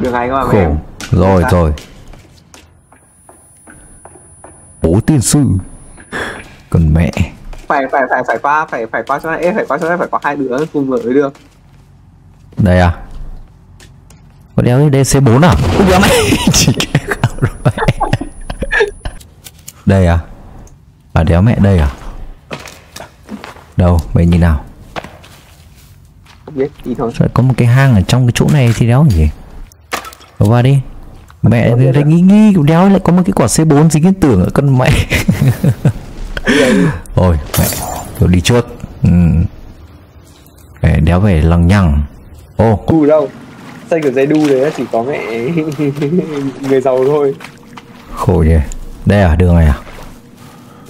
Được hay không ạ mẹ? Rồi. Bố tiên sư. Còn mẹ. Phải qua chỗ này, phải qua hai đứa cùng với được. Đây à? Có đéo đi DC4 à? Ui đéo mẹ. Đây à? À đéo mẹ đây à? Đâu, mày nhìn nào. Rồi có một cái hang ở trong cái chỗ này thì đéo gì? Vào vào đi. Mẹ lại nghĩ cũng đéo lại có một cái quả C4 dính cái tưởng ở con mẹ. Ôi mẹ, tôi đi trước. Mẹ đéo về lằng nhằng. Ô, cù đâu? Xây kiểu dây đu đấy chỉ có mẹ người giàu thôi. Khổ nhỉ. Đây à, đường này à?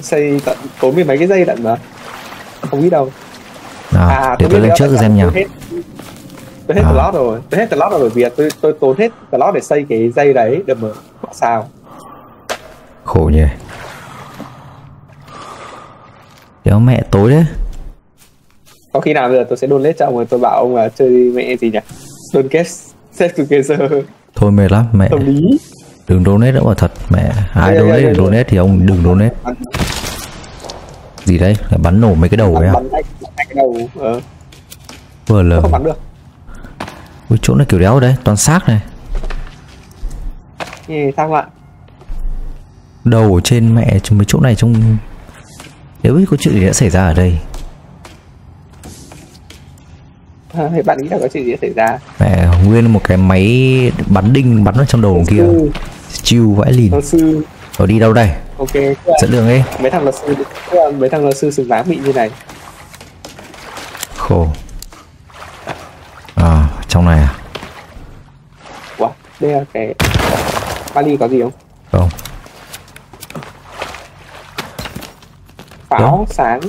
Xây tận có mười mấy cái dây lận mà. Không biết đâu. Nào, để tôi lên trước xem nhá. Tôi hết slot rồi, bởi vì tôi tốn hết slot để xây cái dây đấy để mở sao. Khổ nhỉ. Đéo mẹ tối đấy. Có khi nào bây giờ tôi sẽ donate cho ông rồi tôi bảo ông là chơi mẹ gì nhỉ? Don't get set together. Thôi mệt lắm mẹ. Đồng ý. Đừng donate nữa mà thật mẹ. Ai donate thì ông đừng donate. Gì đấy? Là bắn nổ mấy cái đầu ấy à? Bắn cái đầu. Vừa lờ. Không bắn được. Ui chỗ này kiểu đéo đấy, toàn xác này. Gì sao ạ? Đầu ở trên mẹ mấy chỗ này trong. Nếu biết có chuyện gì đã xảy ra ở đây. Thì bạn nghĩ là có chuyện gì đã xảy ra. Mẹ nguyên một cái máy bắn đinh bắn vào trong đầu kia. Chiêu vãi lìn. Ở đi đâu đây? Ok. Dẫn đường ấy. Mấy thằng luật sư xứng đáng bị như này. Khổ. À trong này à? Wow, đây là cái vali có gì không? Không. Pháo sáng.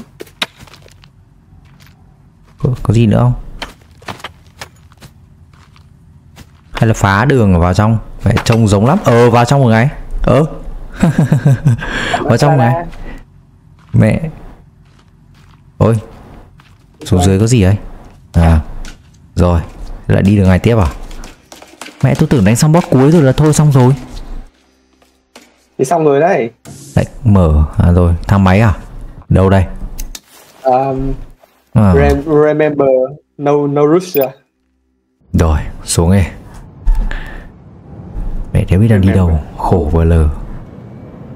Có gì nữa không? Hay là phá đường vào trong? Phải trông giống lắm. Vào trong một ngày. Vào trong này. Mẹ. Ôi. Xuống dưới có gì ấy? À. Rồi. Lại đi đường này tiếp à? Mẹ tôi tưởng đánh xong boss cuối rồi là thôi xong rồi. Thì xong rồi đấy. Lại mở. À rồi. Thang máy à? Đâu đây? Remember no Russia. Rồi. Xuống đi. Mẹ đéo biết đang đi đâu. Khổ vừa lờ.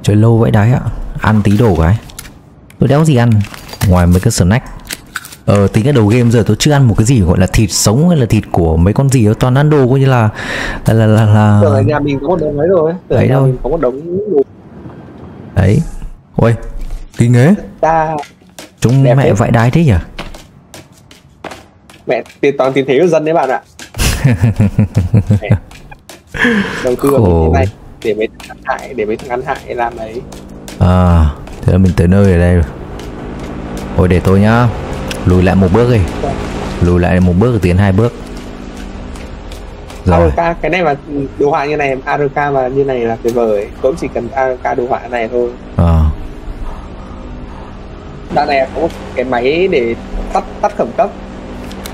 Chơi lâu vậy đấy ạ. Ăn tí đồ cái. Tôi đéo gì ăn ngoài mấy cái snack. Tính cái đầu game giờ tôi chưa ăn một cái gì gọi là thịt sống hay là thịt của mấy con gì đó, toàn ăn đồ coi như là ở nhà mình có một đống ấy rồi. Đấy đâu. Mình có một đống đồ. Đấy. Ôi, kinh ghê. Chúng mẹ thế. Vãi đái thế nhỉ? Mẹ toàn tiền thế của dân đấy bạn ạ. Đầu tư vào cái này để mấy thằng ăn hại, làm đấy. À, thế là mình tới nơi ở đây rồi. Ôi để tôi nhá. Lùi lại một bước đi. Lùi lại một bước tiến hai bước. Rồi. ARK cái này mà đồ họa như này, ARK mà như này là tuyệt vời. Cũng chỉ cần ARK đồ họa này thôi. Đoạn này có cái máy để tắt khẩn cấp.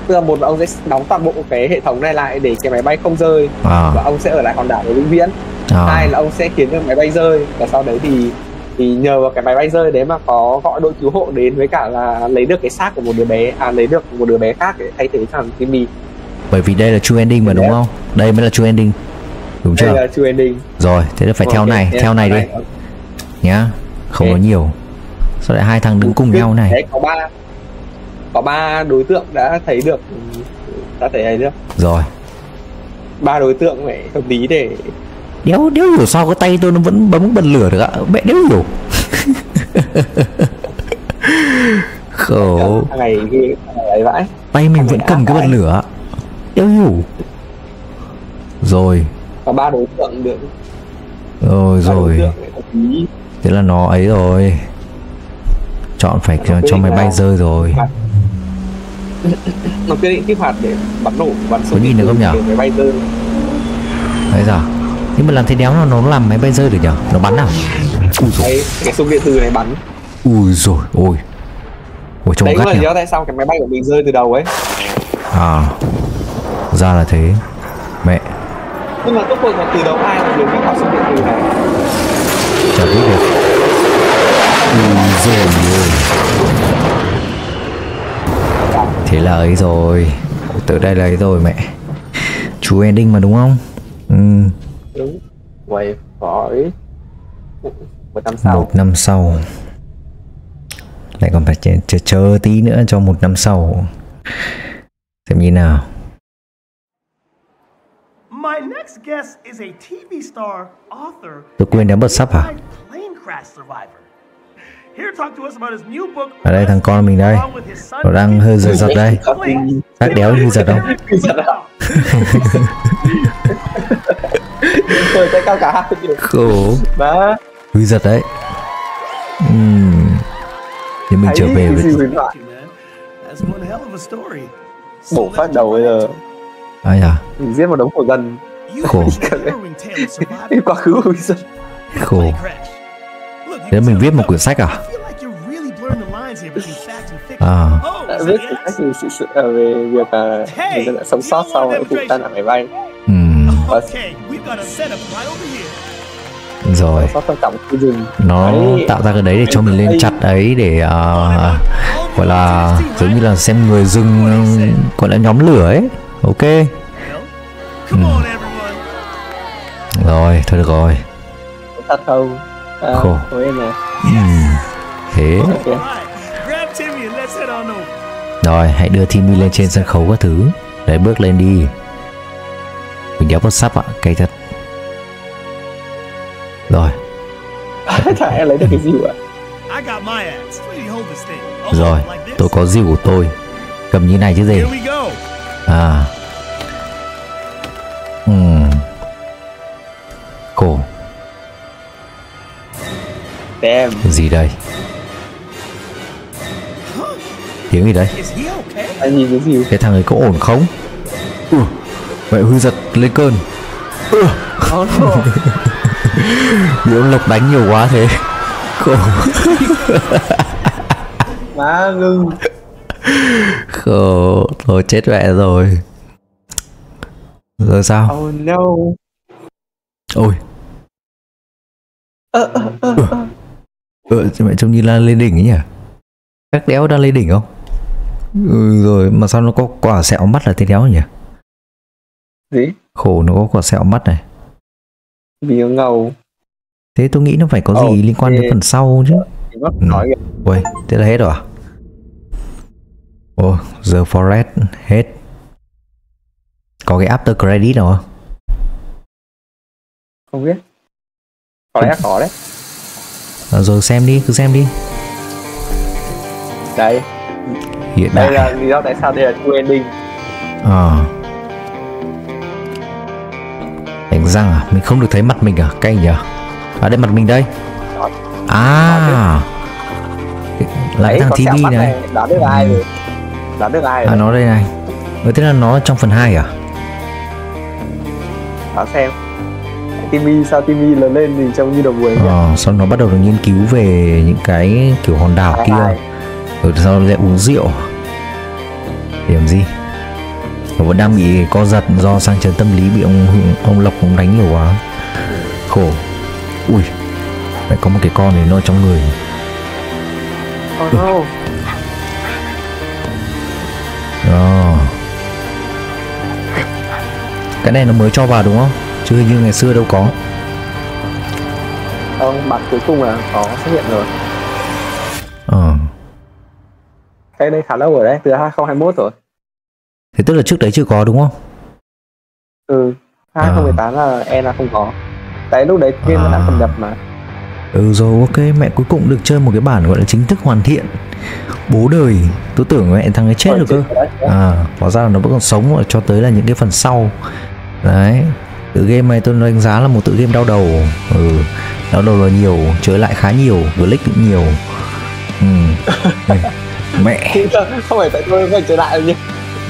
Tức là một ông sẽ đóng toàn bộ cái hệ thống này lại để cái máy bay không rơi. Và ông sẽ ở lại hòn đảo để vĩnh viễn. Hai là ông sẽ khiến cho máy bay rơi. Và sau đấy thì nhờ vào cái máy bay rơi đấy mà có gọi đội cứu hộ đến, với cả là lấy được cái xác của một đứa bé, lấy được một đứa bé khác để thay thế thằng Timmy. Bởi vì đây là true ending mà đúng không? Đây mới là true ending. Đúng chưa? Đây là true ending. Rồi, thế là phải theo này, theo này đi. Nhá, không có nhiều. Sao lại hai thằng đứng cùng nhau này? Đấy, có ba đối tượng đã thấy được. Rồi. Ba đối tượng phải hợp lý để. Đéo hiểu sao cái tay tôi nó vẫn bấm bật lửa được ạ. Mẹ đéo hiểu. Khổ. Tay mình vẫn cầm cái bật lửa. Đéo hiểu. Rồi. Có ba đối tượng được. Rồi. Thế là nó ấy rồi. Chọn phải cho máy bay rơi rồi. Nó quyết định kích hoạt để bắn nổ, bắn số. Có nhìn được không nhỉ? Máy bay rơi. Đấy rồi. Nhưng mà làm thế đéo nó làm máy bay rơi được nhỉ? Nó bắn nào? Ui dồi. Cái xung điện từ này bắn. Ui dồi ôi. Ôi trông gắt nhỉ. Đấy là do tại sao cái máy bay của mình rơi từ đầu ấy. À. Ra là thế. Mẹ. Nhưng mà tốt hơn là từ đầu ai mà được kích hoạt xung điện từ này. Chả biết được. Ui dồi ôi. Thế là ấy rồi. Từ đây là ấy rồi mẹ. Chú ending mà đúng không? Đúng. Quay khỏi 1 năm sau. 1 năm sau. Lại còn phải chờ tí nữa cho 1 năm sau. Xem như nào. Tôi quên đéo bật sub à? Ở đây thằng con mình đây. Nó đang hơi giật giật đây. Bác đéo hơi giật không? Khổ. Hơi giật đấy. Thì mình trở về với bổ phát đầu bây giờ. Ai à? Mình giết một đống của dân. Khổ. Quá khứ hơi giật. Khổ. Thế mình viết một quyển sách à? Đã viết về việc người đã sống sót sau vụ tai nạn máy bay. Rồi nó tạo ra cái đấy để cho mình lên chặt ấy, để gọi là giống như là xem người rừng, gọi là nhóm lửa ấy. Ok. Rồi thôi được rồi. Thật không? Khổ. Thế okay. Rồi hãy đưa Timmy lên trên sân khấu các thứ. Đấy, bước lên đi. Mình đéo WhatsApp ạ, cay thật. Rồi. Em lấy được cái dìu ạ. Rồi, tôi có dìu của tôi. Cầm như này chứ gì. Cổ. Damn. Gì đây? Tiếng gì đấy? Cái thằng ấy có ổn không? Vậy Huy giật lên cơn. Bị ông Lộc đánh nhiều quá thế. Khổ. Má ngưng. Khổ. Thôi chết mẹ rồi. Rồi sao? Oh no. Ôi. Mẹ trông như là lên đỉnh ấy nhỉ? Các đéo đang lên đỉnh không? Rồi mà sao nó có quả sẹo mắt là thế đéo nhỉ? Gì? Khổ, nó có quả sẹo mắt này. Vì nó ngầu. Thế tôi nghĩ nó phải có gì liên quan đến phần sau chứ. Ôi, thế là hết rồi à? The Forest hết. Có cái after credit nào không? Không biết. Có lẽ có đấy. Rồi xem đi, cứ xem đi. Đấy. Hiện đại. Đây là lý do tại sao đây là true ending. Đánh răng à? Mình không được thấy mặt mình à? Cay nhỉ? À đây mặt mình đây. À là cái thằng Timmy này. Đoán được ai rồi. Đoán được ai rồi. À nó đây này. Thế là nó trong phần 2 à? Đó xem Timmy, sao Timmy lớn lên thì trông như đầu buổi nhỉ? Sau nó bắt đầu được nghiên cứu về những cái kiểu hòn đảo kia. Rồi sau nó lại uống rượu. Điểm gì? Nó vẫn đang bị co giật do sang chấn tâm lý, bị ông Lộc cũng đánh nhiều quá. Khổ. Ui, lại có một cái con này nó trong người. Cái này nó mới cho vào đúng không? Chứ hình như ngày xưa đâu có. Bản cuối cùng là có xuất hiện rồi. Cái đây khá lâu rồi đấy, từ 2021 rồi. Thế tức là trước đấy chưa có đúng không? 2018 là em là không có. Tại lúc đấy game nó đã cập nhật mà. Rồi ok, mẹ cuối cùng được chơi một cái bản gọi là chính thức hoàn thiện. Bố đời, tôi tưởng mẹ thằng ấy chết rồi cơ. Hóa ra là nó vẫn còn sống cho tới là những cái phần sau. Đấy. Tự game này tôi đánh giá là một tự game đau đầu. Đau đầu là nhiều, chơi lại khá nhiều, click cũng nhiều. Mẹ. Không phải tại tôi phải chơi lại đâu.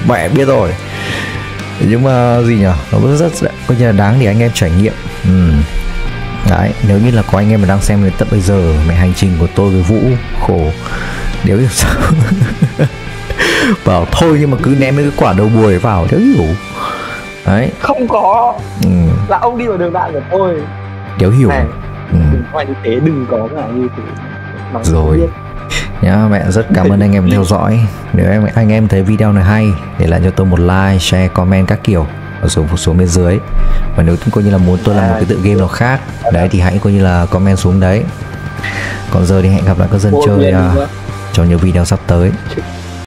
Mẹ biết rồi. Nhưng mà gì nhỉ, nó vẫn rất có nhà đáng để anh em trải nghiệm. Đấy, nếu như là có anh em mà đang xem đến tận bây giờ, mẹ hành trình của tôi với Vũ khổ nếu hiểu sao. Bảo thôi nhưng mà cứ ném cái quả đầu buổi vào đéo hiểu. Đấy. Không có. Là ông đi vào đường đạn của tôi. Đéo hiểu. Ngoài như thế đừng có mà như thế. Nói rồi. Nhá, mẹ rất cảm ơn anh em theo dõi. Nếu anh em thấy video này hay, để lại cho tôi một like, share, comment các kiểu ở xuống bên dưới. Và nếu cũng coi như là muốn tôi làm một cái tựa game nào khác đấy thì hãy coi như là comment xuống đấy. Còn giờ thì hẹn gặp lại các dân chơi trong những video sắp tới.